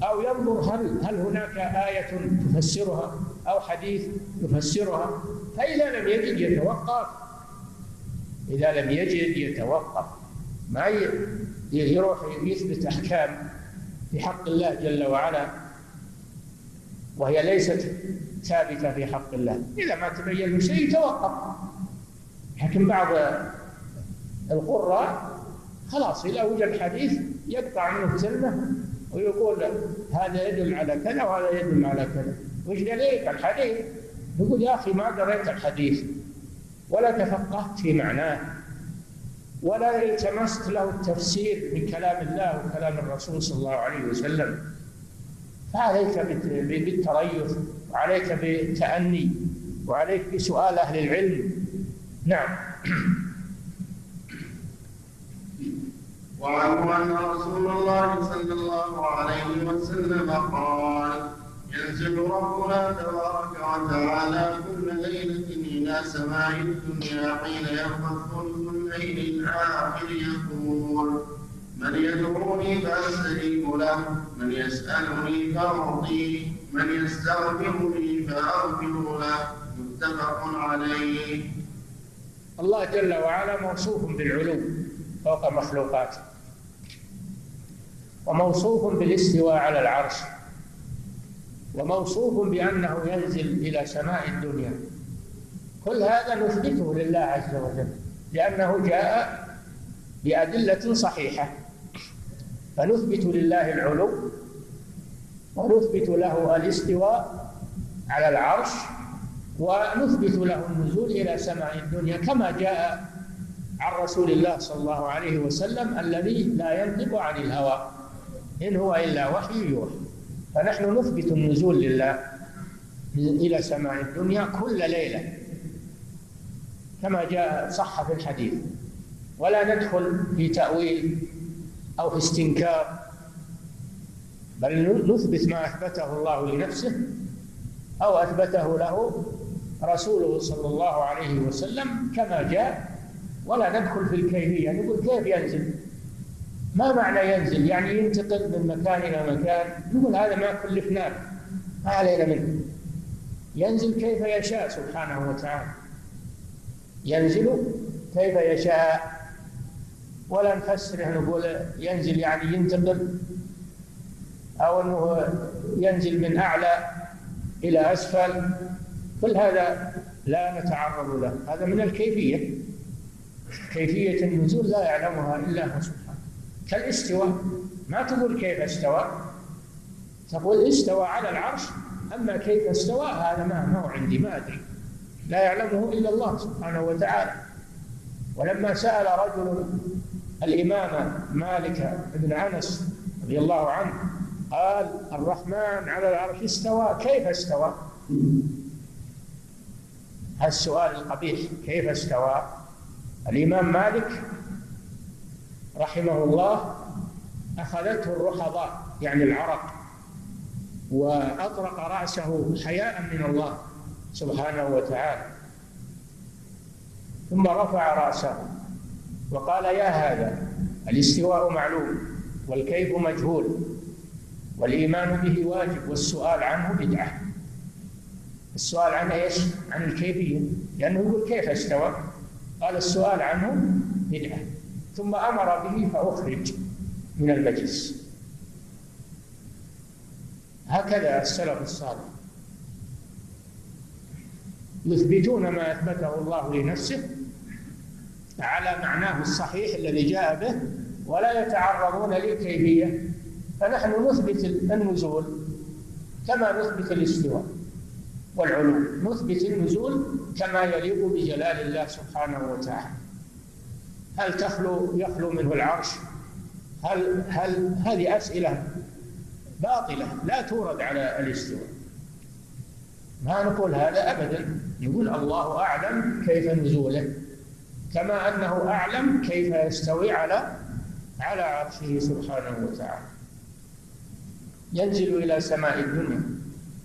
أو ينظر هل هل هناك آية تفسرها أو حديث يفسرها. فإذا لم يجد يتوقف، إذا لم يجد يتوقف، ما يروح يثبت أحكام في حق الله جل وعلا وهي ليست ثابتة في حق الله. إذا ما تبين شيء يتوقف. لكن بعض القراء خلاص إذا وجد حديث يقطع منه كلمة ويقول هذا يدل على كذا وهذا يدل على كذا، وش دليل الحديث؟ يقول يا أخي ما قريت الحديث ولا تفقهت في معناه ولا التمست له التفسير من كلام الله وكلام الرسول صلى الله عليه وسلم، فعليك بالتريث وعليك بالتأني وعليك بسؤال أهل العلم. نعم. وعنه أن رسول الله صلى الله عليه وسلم قال: ينزل ربنا تبارك وتعالى كل ليلة إلى سماء الدنيا حين يقف ثلث الليل الآخر يقول: من يدعوني فأستجيب له، من يسألني فأعطيه، من يستغفرني فأغفر له. متفق عليه. الله جل وعلا موصوف بالعلو فوق مخلوقاته، وموصوف بالاستواء على العرش، وموصوف بأنه ينزل إلى سماء الدنيا. كل هذا نثبته لله عز وجل لأنه جاء بأدلة صحيحة، فنثبت لله العلو ونثبت له الاستواء على العرش ونثبت له النزول إلى سماء الدنيا، كما جاء عن رسول الله صلى الله عليه وسلم الذي لا ينطق عن الهوى إن هو إلا وحي يوحى. فنحن نثبت النزول لله إلى سماء الدنيا كل ليلة كما جاء صح في الحديث، ولا ندخل في تأويل أو في استنكار، بل نثبت ما أثبته الله لنفسه أو أثبته له رسوله صلى الله عليه وسلم كما جاء، ولا ندخل في الكيفية. نقول كيف ينزل؟ ما معنى ينزل؟ يعني ينتقل من مكان إلى مكان؟ نقول هذا ما كلفناه، ما علينا منه. ينزل كيف يشاء سبحانه وتعالى، ينزل كيف يشاء، ولا نفسره نقول ينزل يعني ينتقل، أو أنه ينزل من أعلى إلى أسفل. كل هذا لا نتعرض له، هذا من الكيفية. كيفية النزول لا يعلمها إلا هو سبحانه. كالاستواء، ما تقول كيف استوى، تقول استوى على العرش، أما كيف استوى هذا ما هو عندي، ما أدري، لا يعلمه إلا الله سبحانه وتعالى. ولما سأل رجل الإمام مالك بن أنس رضي الله عنه قال الرحمن على العرش استوى، كيف استوى؟ السؤال القبيح، كيف استوى؟ الإمام مالك رحمه الله أخذته الرحضاء يعني العرق، وأطرق رأسه حياء من الله سبحانه وتعالى، ثم رفع رأسه وقال يا هذا الاستواء معلوم، والكيف مجهول، والإيمان به واجب، والسؤال عنه بدعة. السؤال عن ايش؟ عن الكيفية، لأنه يقول كيف استوى، قال السؤال عنه بدعة، ثم أمر به فأخرج من المجلس. هكذا السلف الصالح يثبتون ما أثبته الله لنفسه على معناه الصحيح الذي جاء به، ولا يتعرضون للكيفية. فنحن نثبت النزول كما نثبت الاستواء والعلو، نثبت النزول كما يليق بجلال الله سبحانه وتعالى. هل تخلو يخلو منه العرش؟ هل هل هذه أسئلة باطلة لا تورد على الاستواء. ما نقول هذا أبدا، نقول الله أعلم كيف نزوله، كما أنه أعلم كيف يستوي على على عرشه سبحانه وتعالى. ينزل إلى سماء الدنيا،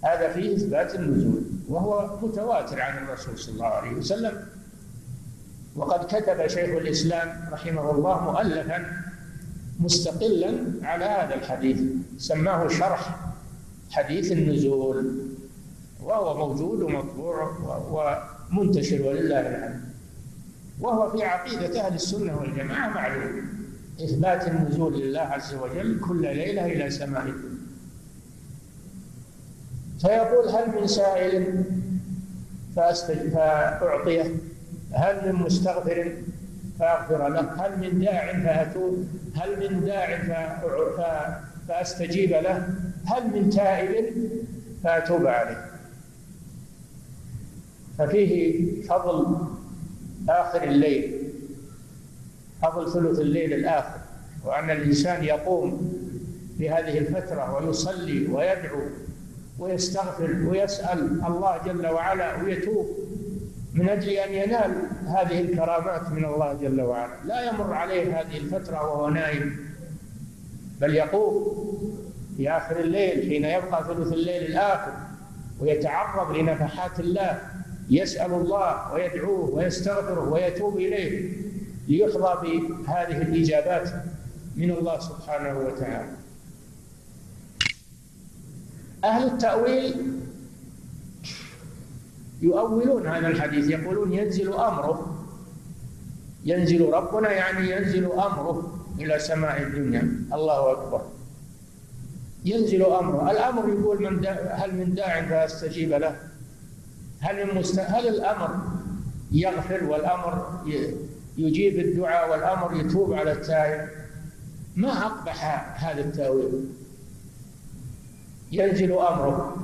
هذا فيه إثبات النزول، وهو متواتر عن الرسول صلى الله عليه وسلم. وقد كتب شيخ الإسلام رحمه الله مؤلفا مستقلا على هذا الحديث، سماه شرح حديث النزول، وهو موجود ومطبوع ومنتشر ولله الحمد. وهو في عقيدة أهل السنة والجماعة معلوم إثبات النزول لله عز وجل كل ليلة إلى سماء الدنيا. فيقول هل من سائل فأعطيه، هل من مستغفر فأغفر له، هل من داع فأتوب، هل من داع فأستجيب له، هل من تائب فأتوب عليه. ففيه فضل آخر الليل، فضل ثلث الليل الآخر، وأن الإنسان يقوم في هذه الفترة ويصلي ويدعو ويستغفر ويسأل الله جل وعلا ويتوب من أجل أن ينال هذه الكرامات من الله جل وعلا. لا يمر عليه هذه الفترة وهو نائم، بل يقوم في آخر الليل حين يبقى ثلث الليل الآخر ويتعرض لنفحات الله، يسأل الله ويدعوه ويستغفره ويتوب إليه، ليحظى بهذه الإجابات من الله سبحانه وتعالى. أهل التأويل يؤولون هذا الحديث، يقولون ينزل أمره، ينزل ربنا يعني ينزل أمره إلى سماء الدنيا. الله أكبر، ينزل أمره. الأمر يقول من هل من داع فأستجيب له، هل من مستهل الأمر يغفر، والأمر يجيب الدعاء، والأمر يتوب على التائب. ما أقبح هذا التأويل، ينزل أمره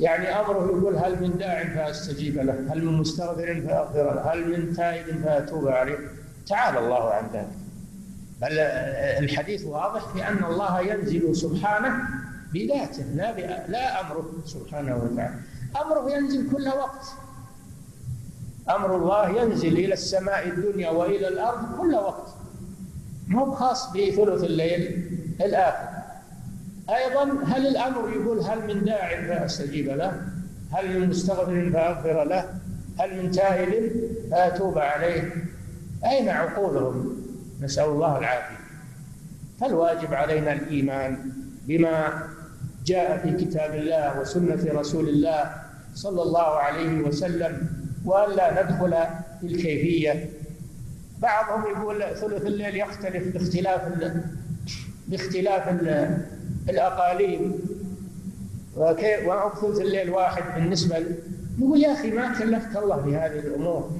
يعني أمره يقول هل من داع فأستجيب له، هل من مستغفر فأغفر له، هل من تائب فأتوب عليه. تعالى الله عن ذلك، بل الحديث واضح في أن الله ينزل سبحانه بذاته لا, لا أمره سبحانه وتعالى. أمره ينزل كل وقت، أمر الله ينزل إلى السماء الدنيا وإلى الأرض كل وقت، مو خاص بثلث الليل الآخر. أيضا هل الأمر يقول هل من داع فأستجيب له، هل من مستغفر فأغفر له، هل من تائب فأتوب عليه؟ أين عقولهم؟ نسأل الله العافية. فالواجب علينا الإيمان بما جاء في كتاب الله وسنة رسول الله صلى الله عليه وسلم، وألا ندخل في الكيفية. بعضهم يقول ثلث الليل يختلف باختلاف باختلاف الأقاليم، وأو ثلث الليل واحد بالنسبة ل... يقول يا أخي ما كلفك الله بهذه الأمور،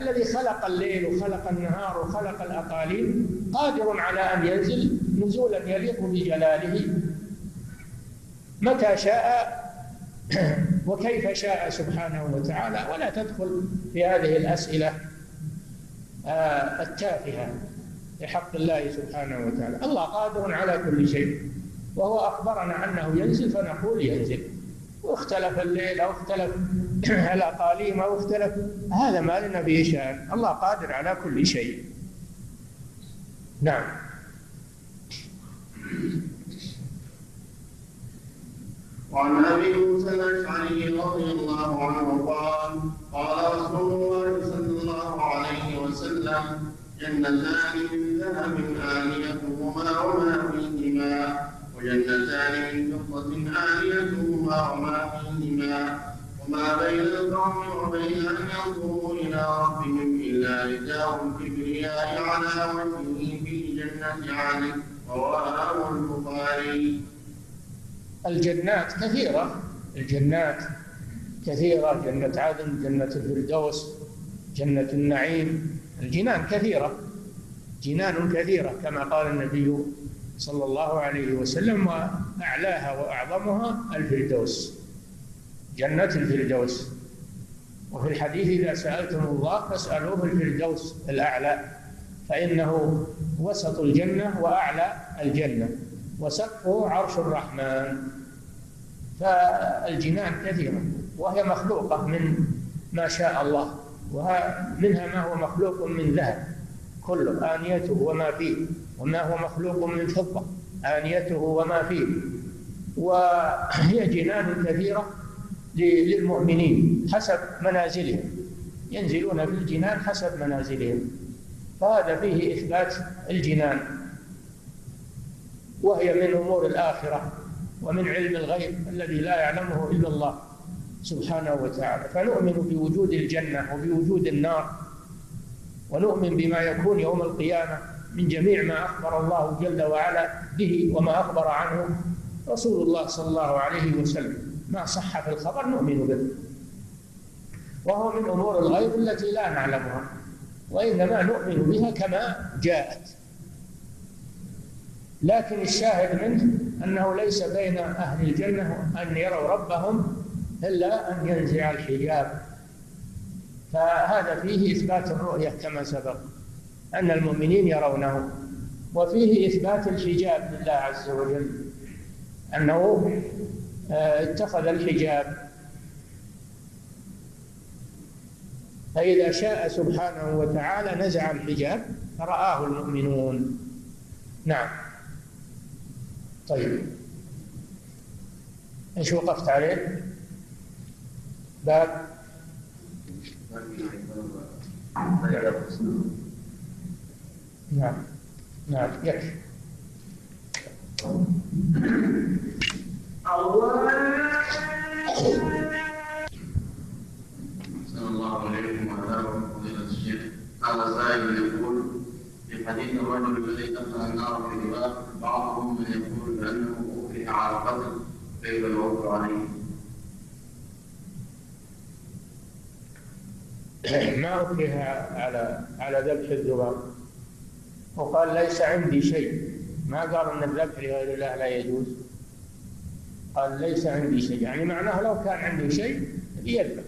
الذي خلق الليل وخلق النهار وخلق الأقاليم قادر على أن ينزل نزولا يليق بجلاله متى شاء وكيف شاء سبحانه وتعالى. ولا تدخل في هذه الأسئلة التافهة لحق الله سبحانه وتعالى. الله قادر على كل شيء، وهو أخبرنا أنه ينزل فنقول ينزل، واختلف الليل أو اختلف الأقاليم أو اختلف، هذا ما لنا به شأن. الله قادر على كل شيء. نعم. وعن أبي موسى الأشعري رضي الله عنه قال قال رسول الله صلى الله عليه وسلم جنتان من ذهب آنيتهما وما فيهما وجنتان من فضة آنيتهما وما فيهما وما بين القوم وبين أن ينظروا إلى ربهم إلا رجال كبرياء على وجهه في جنة عدن. رواه البخاري. الجنات كثيرة، الجنات كثيرة، جنة عدن، جنة الفردوس، جنة النعيم، الجنان كثيرة، جنان كثيرة كما قال النبي صلى الله عليه وسلم، وأعلاها وأعظمها الفردوس، جنة الفردوس. وفي الحديث إذا سألتم الله فاسألوه الفردوس الأعلى، فإنه وسط الجنة وأعلى الجنة وسقه عرش الرحمن. فالجنان كثيرة وهي مخلوقة من ما شاء الله، ومنها ما هو مخلوق من ذهب كله آنيته وما فيه، وما هو مخلوق من فضة آنيته وما فيه. وهي جنان كثيرة للمؤمنين حسب منازلهم، ينزلون في الجنان حسب منازلهم، فهذا فيه إثبات الجنان، وهي من أمور الآخرة ومن علم الغيب الذي لا يعلمه إلا الله سبحانه وتعالى. فنؤمن بوجود الجنة وبوجود النار، ونؤمن بما يكون يوم القيامة من جميع ما أخبر الله جل وعلا به وما أخبر عنه رسول الله صلى الله عليه وسلم، ما صح في الخبر نؤمن به، وهو من أمور الغيب التي لا نعلمها، وإنما نؤمن بها كما جاءت. لكن الشاهد منه أنه ليس بين أهل الجنة أن يروا ربهم إلا أن ينزع الحجاب، فهذا فيه إثبات الرؤية كما سبق أن المؤمنين يرونه، وفيه إثبات الحجاب لله عز وجل أنه اتخذ الحجاب، فإذا شاء سبحانه وتعالى نزع الحجاب فرآه المؤمنون. نعم. طيب، ايش وقفت عليه؟ باب نعم نعم يكفي. السلام الله عليكم ورحمة الله وبركاته. قال سائل يقول في حديث الرجل الذي دخل النار في الباب بعضهم من يقول بأنه أكره على القتل، كيف الوقوف عليه؟ ما أكره على على ذبح الذباب، وقال ليس عندي شيء، ما قال أن الذبح لغير الله لا يجوز، قال ليس عندي شيء، يعني معناه لو كان عنده شيء ليذبحه،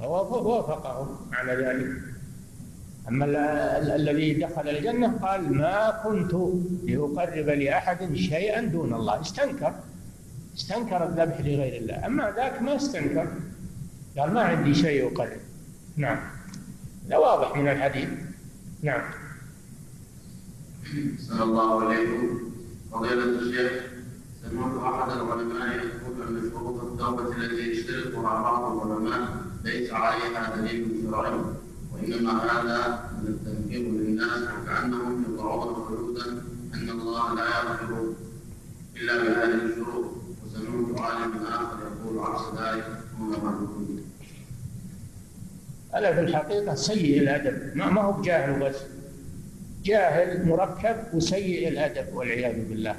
ووافقه على ذلك. أما الذي دخل الجنة قال ما كنت لأقرب لأحد شيئا دون الله، استنكر استنكر الذبح لغير الله. أما ذاك ما استنكر، قال ما عندي شيء أقرب. نعم، ده واضح من الحديث. نعم. صلى الله عليكم فضيلة الشيخ، سمعت أحد العلماء يقول أن شروط التوبة التي يشترطها بعض العلماء ليس عليها دليل شرعي، وإنما هذا من التنفير للناس وكأنهم يضعون حدودا أن الله لا يغفر إلا بهذه الشروط، وسمعت عالما آخر يقول عكس ذلك هم مردودون. هذا في الحقيقة سيء الأدب، ما هو بجاهل بس، جاهل مركب وسيء الأدب والعياذ بالله.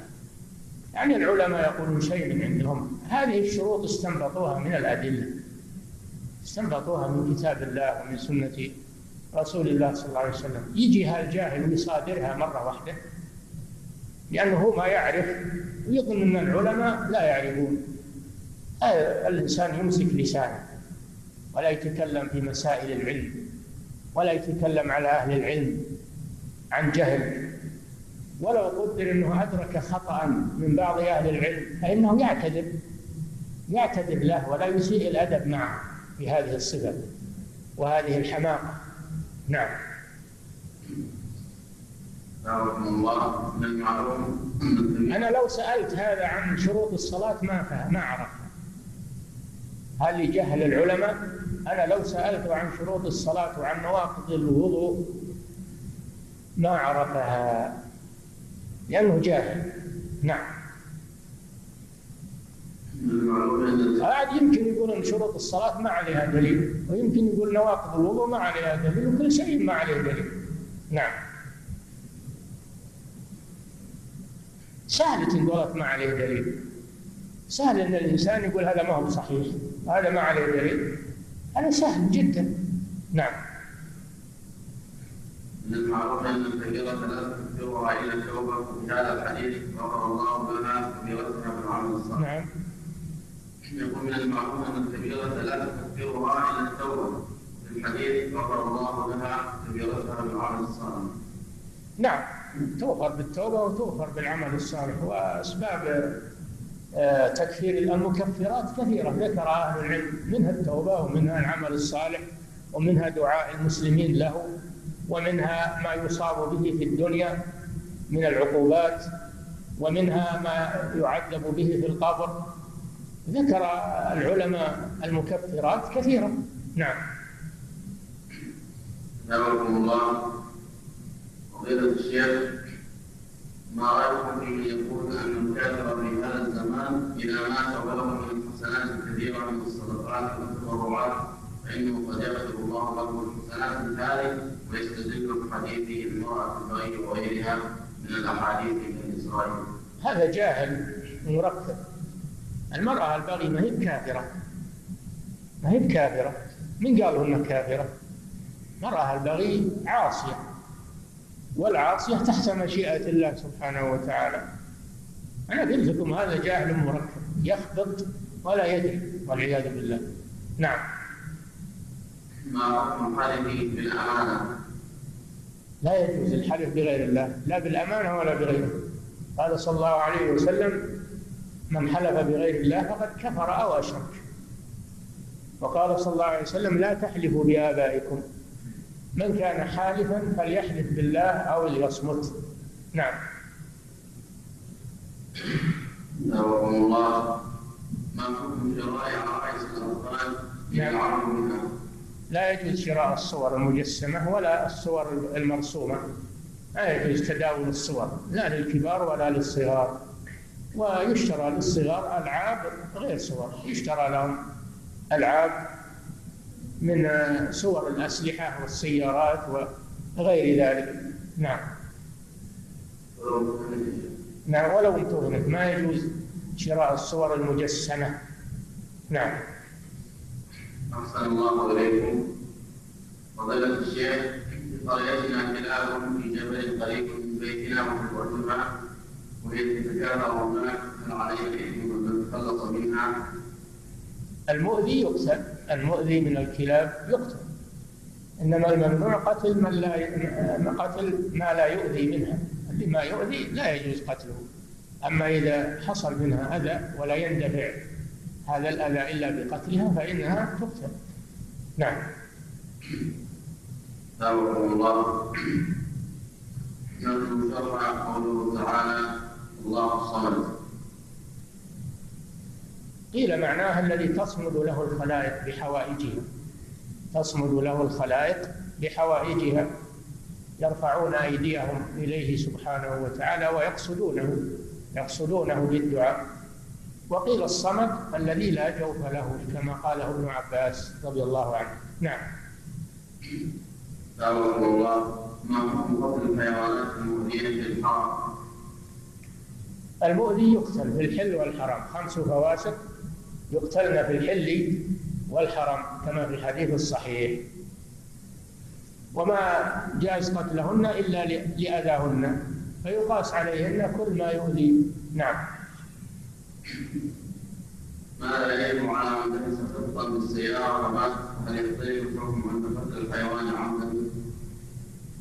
يعني العلماء يقولون شيء من عندهم، هذه الشروط استنبطوها من الأدلة، استنبطوها من كتاب الله ومن سنة رسول الله صلى الله عليه وسلم. يجي هالجاهل ويصادرها مرة واحدة لأنه هو ما يعرف ويظن أن العلماء لا يعرفون. آه الإنسان يمسك لسانه ولا يتكلم في مسائل العلم، ولا يتكلم على أهل العلم عن جهل. ولو قدر أنه أدرك خطأ من بعض أهل العلم فإنه يعتذر يعتذر له ولا يسيء الأدب معه في هذه الصفة وهذه الحماقة. نعم. أنا لو سألت هذا عن شروط الصلاة ما ما عرفها، هل يجهل العلماء؟ أنا لو سألت عن شروط الصلاة وعن نواقض الوضوء ما عرفها لأنه جاهل. نعم. عاد يمكن يقول أن شروط الصلاة ما عليها دليل، ويمكن يقول نواقض الوضوء ما عليها دليل، وكل شيء ما عليه دليل. نعم. سهل تنقلت ما عليه دليل، سهل أن الإنسان يقول هذا ما هو صحيح، هذا ما عليه دليل، هذا سهل جدا. نعم. من المعروف أن الكبيرة لا تكفرها إلا التوبة، وفي هذا الحديث غفر الله لنا كبيرتنا بالعمل الصالح. نعم. يقول من المعروف أن الكبيرة لا تكفرها إلا التوبة، وفي الحديث غفر الله لنا كبيرتنا بالعمل الصالح. نعم، تغفر بالتوبة وتغفر بالعمل الصالح. وأسباب تكفير المكفرات كثيرة ذكر أهل العلم، منها التوبة، ومنها العمل الصالح، ومنها دعاء المسلمين له، ومنها ما يصاب به في الدنيا من العقوبات، ومنها ما يعذب به في القبر. ذكر العلماء المكفرات كثيرة. نعم. نباركم الله فضيلة الشيخ، ما رأيكم في يقول أن المكافر في هذا الزمان إذا مات وله من الحسنات الكثيرة من الصدقات والتبرعات فإنه قد يغفر الله له الحسنات من هذه، ويستدل بحديث المرأة البغي وغيرها من الأحاديث من إسرائيل؟ هذا جاهل مركب. المرأة البغي ما هي بكافرة، ما هي بكافرة، من قالوا أنها كافرة؟ المرأة البغي عاصية، والعاصية تحت مشيئة الله سبحانه وتعالى. أنا قلت لكم هذا جاهل مركب يخبط ولا يدري والعياذ بالله. نعم. ما حكم الحلف بالأمانة؟ لا يجوز الحلف بغير الله، لا بالأمانة ولا بغيره. قال صلى الله عليه وسلم من حلف بغير الله فقد كفر أو أشرك. وقال صلى الله عليه وسلم لا تحلفوا بآبائكم، من كان حالفا فليحلف بالله أو ليصمت. نعم. نعم الله. ما حكم شراء عرائس الأطفال يلعب منها؟ لا يجوز شراء الصور المجسمة ولا الصور المرسومة، لا يجوز تداول الصور لا للكبار ولا للصغار. ويشترى للصغار ألعاب غير صور، يشترى لهم ألعاب من صور الأسلحة والسيارات وغير ذلك. نعم. نعم، ولو انتهنت، ما يجوز شراء الصور المجسمة. نعم. أحسن الله إليكم فضيلة الشيخ، في قريتنا كلاب في جبل قريب من بيتنا وفي العتبة، وهي تتكاثر هناك، هل علينا إثم من تخلص منها؟ المؤذي يقتل، المؤذي من الكلاب يقتل، إنما الممنوع قتل من لا قتل ما لا يؤذي منها، لما يؤذي لا يجوز قتله. أما إذا حصل منها أذى ولا يندفع هذا الأذى إلا بقتلها فإنها تقتل. نعم. أعوذ الله. نحن شرع قوله تعالى الله الصمد. قيل معناها الذي تصمد له الخلائق بحوائجها، تصمد له الخلائق بحوائجها، يرفعون أيديهم إليه سبحانه وتعالى ويقصدونه يقصدونه بالدعاء. وقيل الصمد الذي لا جوف له كما قاله ابن عباس رضي الله عنه. نعم. تعالى الله ما هو قتل الحيوانات المؤذية بالحرام؟ المؤذي يقتل في الحل والحرام، خمس فواسق يقتلن في الحل والحرام كما في الحديث الصحيح، وما جاز قتلهن إلا لأذاهن، فيقاس عليهن كل ما يؤذي. نعم. ما يجب على من ليس قطعا من السيارة ومات هل يختلف الحكم عند قتل الحيوان عمدا؟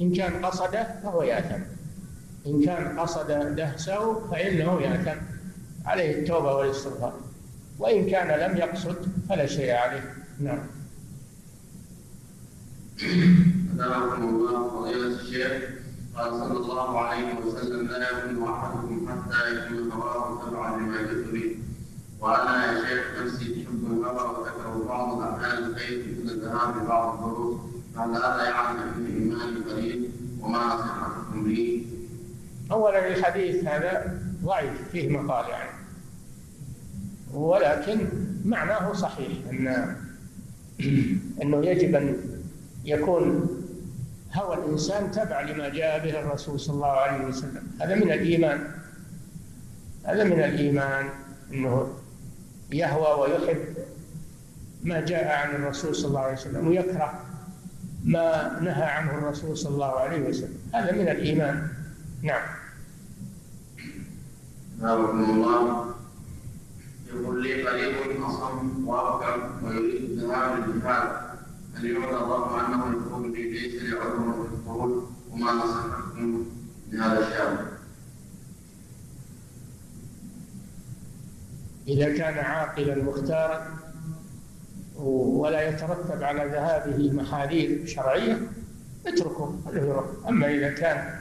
إن كان قصده فهو يأثم، إن كان قصد دهسه فإنه يأثم، عليه التوبة والاستغفار، وإن كان لم يقصد فلا شيء عليه. نعم. أدعوكم الله فضيلة الشيخ، قال صلى الله عليه وسلم لا يكون أحدكم حتى يكون هواه تبعا لما يجد، وأنا يا شيخ نفسي أحب الهوى وذكر بعض الأحيان الخير مثل الذهاب لبعض الظروف، فهل هذا يعني أن الإيمان قليل وما نصيحتكم به؟ أولا الحديث هذا ضعيف فيه مقال يعني، ولكن معناه صحيح أن أنه يجب أن يكون هوى الإنسان تبع لما جاء به الرسول صلى الله عليه وسلم، هذا من الإيمان، هذا من الإيمان أنه يهوى ويحب ما جاء عن الرسول صلى الله عليه وسلم ويكره ما نهى عنه الرسول صلى الله عليه وسلم، هذا من الإيمان. نعم. يقول لي قريب أصم وأبكر ويريد الذهاب للجهاد، هل يعذر الله عنه الخروج ليس لعذره في الخروج وما نصحكم بهذا الشأن؟ إذا كان عاقلا مختارا ولا يترتب على ذهابه محاذير شرعية اتركه، أما إذا كان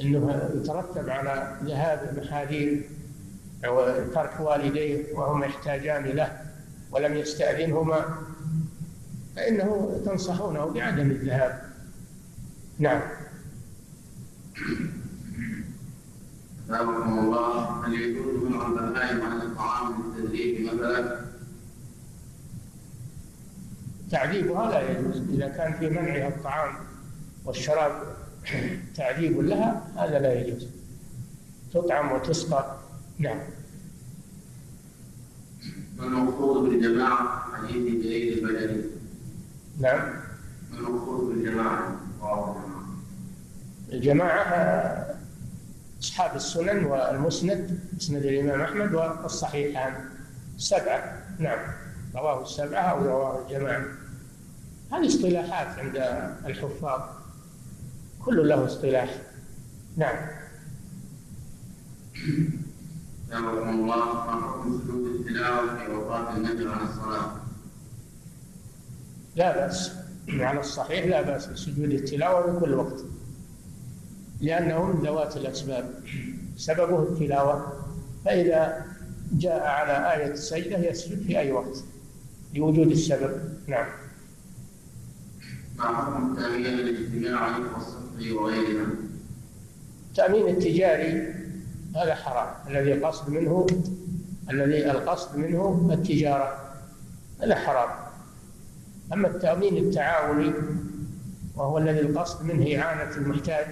أنه يترتب على ذهاب محاذير أو ترك والديه وهم يحتاجان له ولم يستأذنهما فإنه تنصحونه بعدم الذهاب. نعم. أسألكم الله أن يكون من علمائهم على الطعام والتدريب مثلا؟ تعذيبها لا يجوز، إذا كان في منعها الطعام والشراب تعذيب لها هذا لا يجوز، تطعم وتسقى. نعم. المخوض بالجماعة حديث جليل البجلي. نعم. المخوض بالجماعة. الجماعة أصحاب السنن والمسند، مسند الإمام أحمد والصحيحان السبعة. نعم. رواه السبعة أو رواه الجماعة، هذه اصطلاحات عند الحفاظ، كل له اصطلاح. نعم. سلام الله. ما حكم سجود التلاوة في أوقات النهي عن الصلاة؟ لا بأس، على الصحيح لا بأس بسجود التلاوة بكل وقت، لأنه من ذوات الأسباب، سببه التلاوة، فإذا جاء على آية السجدة يسجد في أي وقت لوجود السبب. نعم. ما حكم التأمين الاجتماعي والصفي وغيرها؟ التأمين التجاري هذا حرام، الذي قصد منه الذي القصد منه التجارة هذا حرام. أما التأمين التعاوني وهو الذي القصد منه إعانة المحتاج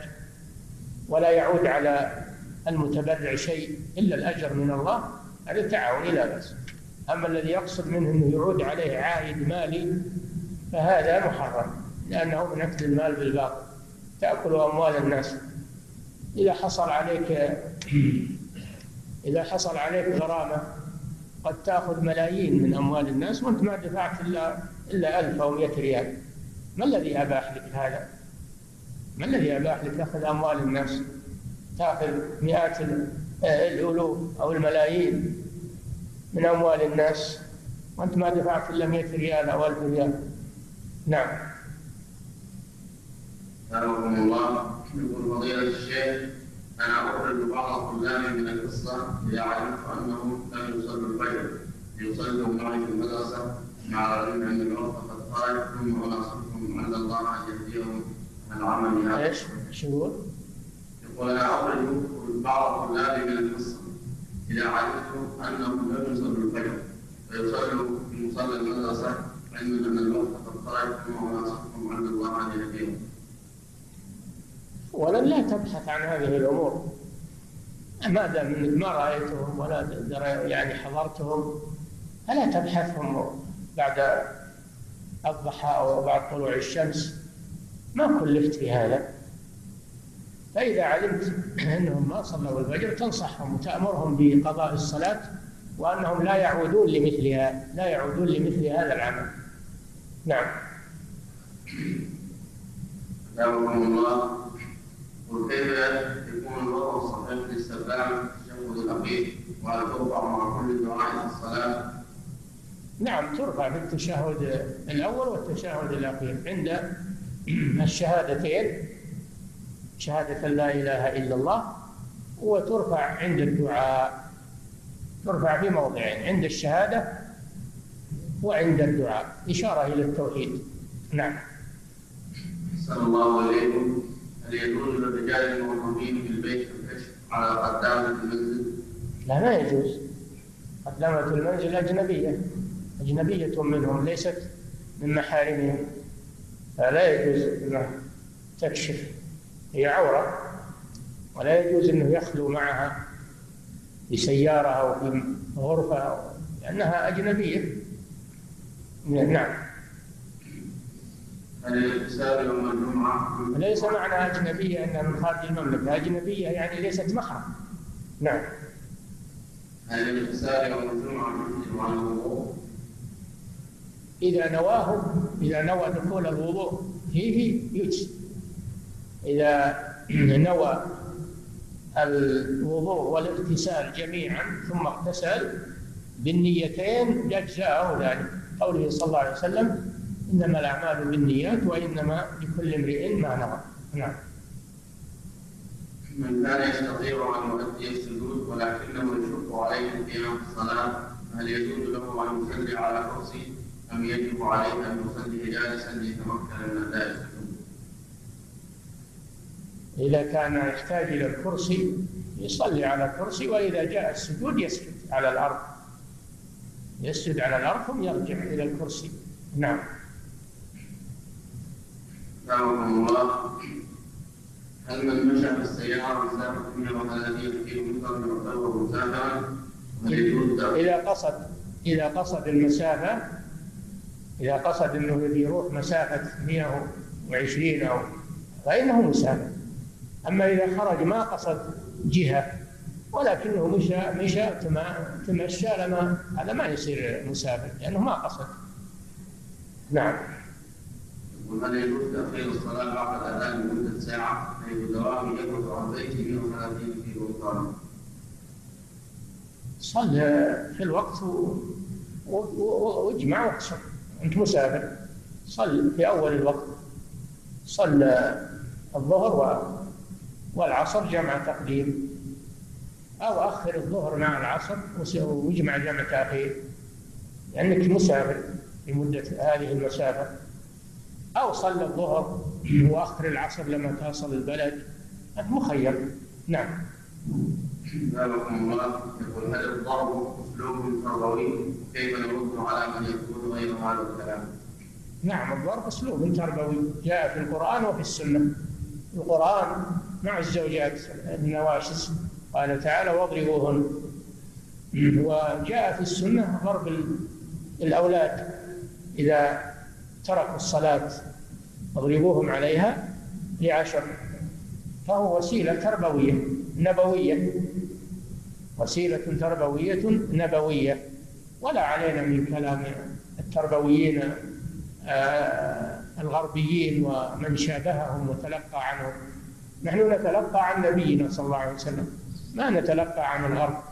ولا يعود على المتبرع شيء إلا الأجر من الله، هذا التعاوني لا بأس. أما الذي يقصد منه أنه يعود عليه عائد مالي فهذا محرم، لأنه من أكل المال بالباطل، تأكل أموال الناس. إذا حصل عليك إذا حصل عليك غرامة قد تأخذ ملايين من أموال الناس وأنت ما دفعت إلا إلا ألف أو مئة ريال، ما الذي أباح لك هذا؟ ما الذي أباح لك تأخذ أموال الناس، تأخذ مئات الألوف أو الملايين من أموال الناس وأنت ما دفعت إلا مئة ريال أو ألف ريال؟ نعم. أرحم الله. يقول فضيلة الشيخ: أنا أخرج بعض طلابي من القصة إذا علمت أنهم لم يصلوا الفجر ليصلوا معي في المدرسة مع العلم أن العرف قد قال ثم أناصحهم أن الله يجزيهم العمل هذا. ايش؟ شو؟ يقول: أنا أخرج بعض طلابي من القصة إذا علمت أنهم لم يصلوا الفجر ويصلوا في مصلى المدرسة علما أن العرف قد قال ثم أناصحهم أن الله يجزيهم. ولن لا تبحث عن هذه الأمور ما دام انك ما رأيتهم ولا يعني حضرتهم، فلا تبحثهم بعد الضحى أو بعد طلوع الشمس، ما كلفت في هذا. فإذا علمت أنهم ما صلوا الفجر تنصحهم وتأمرهم بقضاء الصلاة وأنهم لا يعودون لمثلها، لا يعودون لمثل هذا العمل. نعم. الله وكيف يكون الوضع الصحيح للسلام تشهد الاخير وهل ترفع مع كل دعاء الصلاه؟ نعم، ترفع في التشهد الاول والتشهد الاخير عند الشهادتين، شهاده لا اله الا الله، وترفع عند الدعاء، ترفع في موضعين، عند الشهاده وعند الدعاء، اشاره الى التوحيد. نعم. صلى الله عليكم. هل يجوز للرجال الموجودين في البيت الكشف على قدامة المنزل؟ لا، ما يجوز. قدامة المنزل أجنبية، أجنبية منهم، ليست من محارمهم، فلا يجوز أنه تكشف، هي عورة، ولا يجوز أنه يخلو معها بسيارة أو في غرفة لأنها أجنبية. نعم. ليس معنى أجنبية أنها من خارج المملكة، أجنبية يعني ليست محرم. نعم. إذا نواه إذا نوى دخول الوضوء فيه يجزي، إذا نوى الوضوء والاغتسال جميعا ثم اغتسل بالنيتين يجزاه ذلك، قوله صلى الله عليه وسلم: إنما الأعمال بالنيات وإنما لكل امرئ ما نوى. نعم. من لا يستطيع أن يؤدي السجود ولكنه يشق عليه قيام الصلاة، هل يجوز له أن يصلي على كرسي أم يجب عليه أن يصلي جالسا ليتمكن من أداء السجود؟ إذا كان يحتاج إلى الكرسي يصلي على كرسي، وإذا جاء السجود يسجد على الأرض، يسجد على الأرض ثم يرجع إلى الكرسي. نعم. رحمه الله. هل من مشى في السيارة مسافة مئة وثلاثين كيلومتر يعتبر مسافة؟ إذا قصد إذا قصد المسافة، إذا قصد أنه يروح مسافة مئة وعشرين أو فإنه مسافة. أما إذا خرج ما قصد جهة ولكنه مشى مشى تمشى لما هذا ما يصير مسافة لأنه ما قصد. نعم. وهل يجوز تأخير الصلاة بعد الأذان لمدة ساعة حيث دوام يبعد عن بيته مئة وثلاثين كيلومترا؟ صل في الوقت واجمع و... و... واقصر، أنت مسافر، صل في أول الوقت، صل الظهر و... والعصر جمع تقديم، أو أخر الظهر مع العصر واجمع جمع تأخير، لأنك مسافر لمدة هذه المسافة، أو صلى الظهر وآخر العصر لما تصل البلد، أنت مخير. نعم. بارك الله. يقول: هل الضرب أسلوب تربوي؟ كيف نرد على من يقول غير هذا الكلام؟ نعم، الضرب أسلوب تربوي جاء في القرآن وفي السنة. القرآن مع الزوجات النواشز قال تعالى: واضربوهن، وجاء في السنة ضرب الأولاد إذا تركوا الصلاة واضربوهم عليها لعشر، فهو وسيلة تربوية نبوية، وسيلة تربوية نبوية، ولا علينا من كلام التربويين الغربيين ومن شابههم وتلقى عنهم. نحن نتلقى عن نبينا صلى الله عليه وسلم، ما نتلقى عن الغرب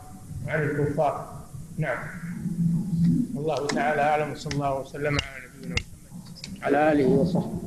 وعن الكفار. نعم، والله تعالى أعلم، صلى الله وسلم على نبينا محمد على آله وصحبه.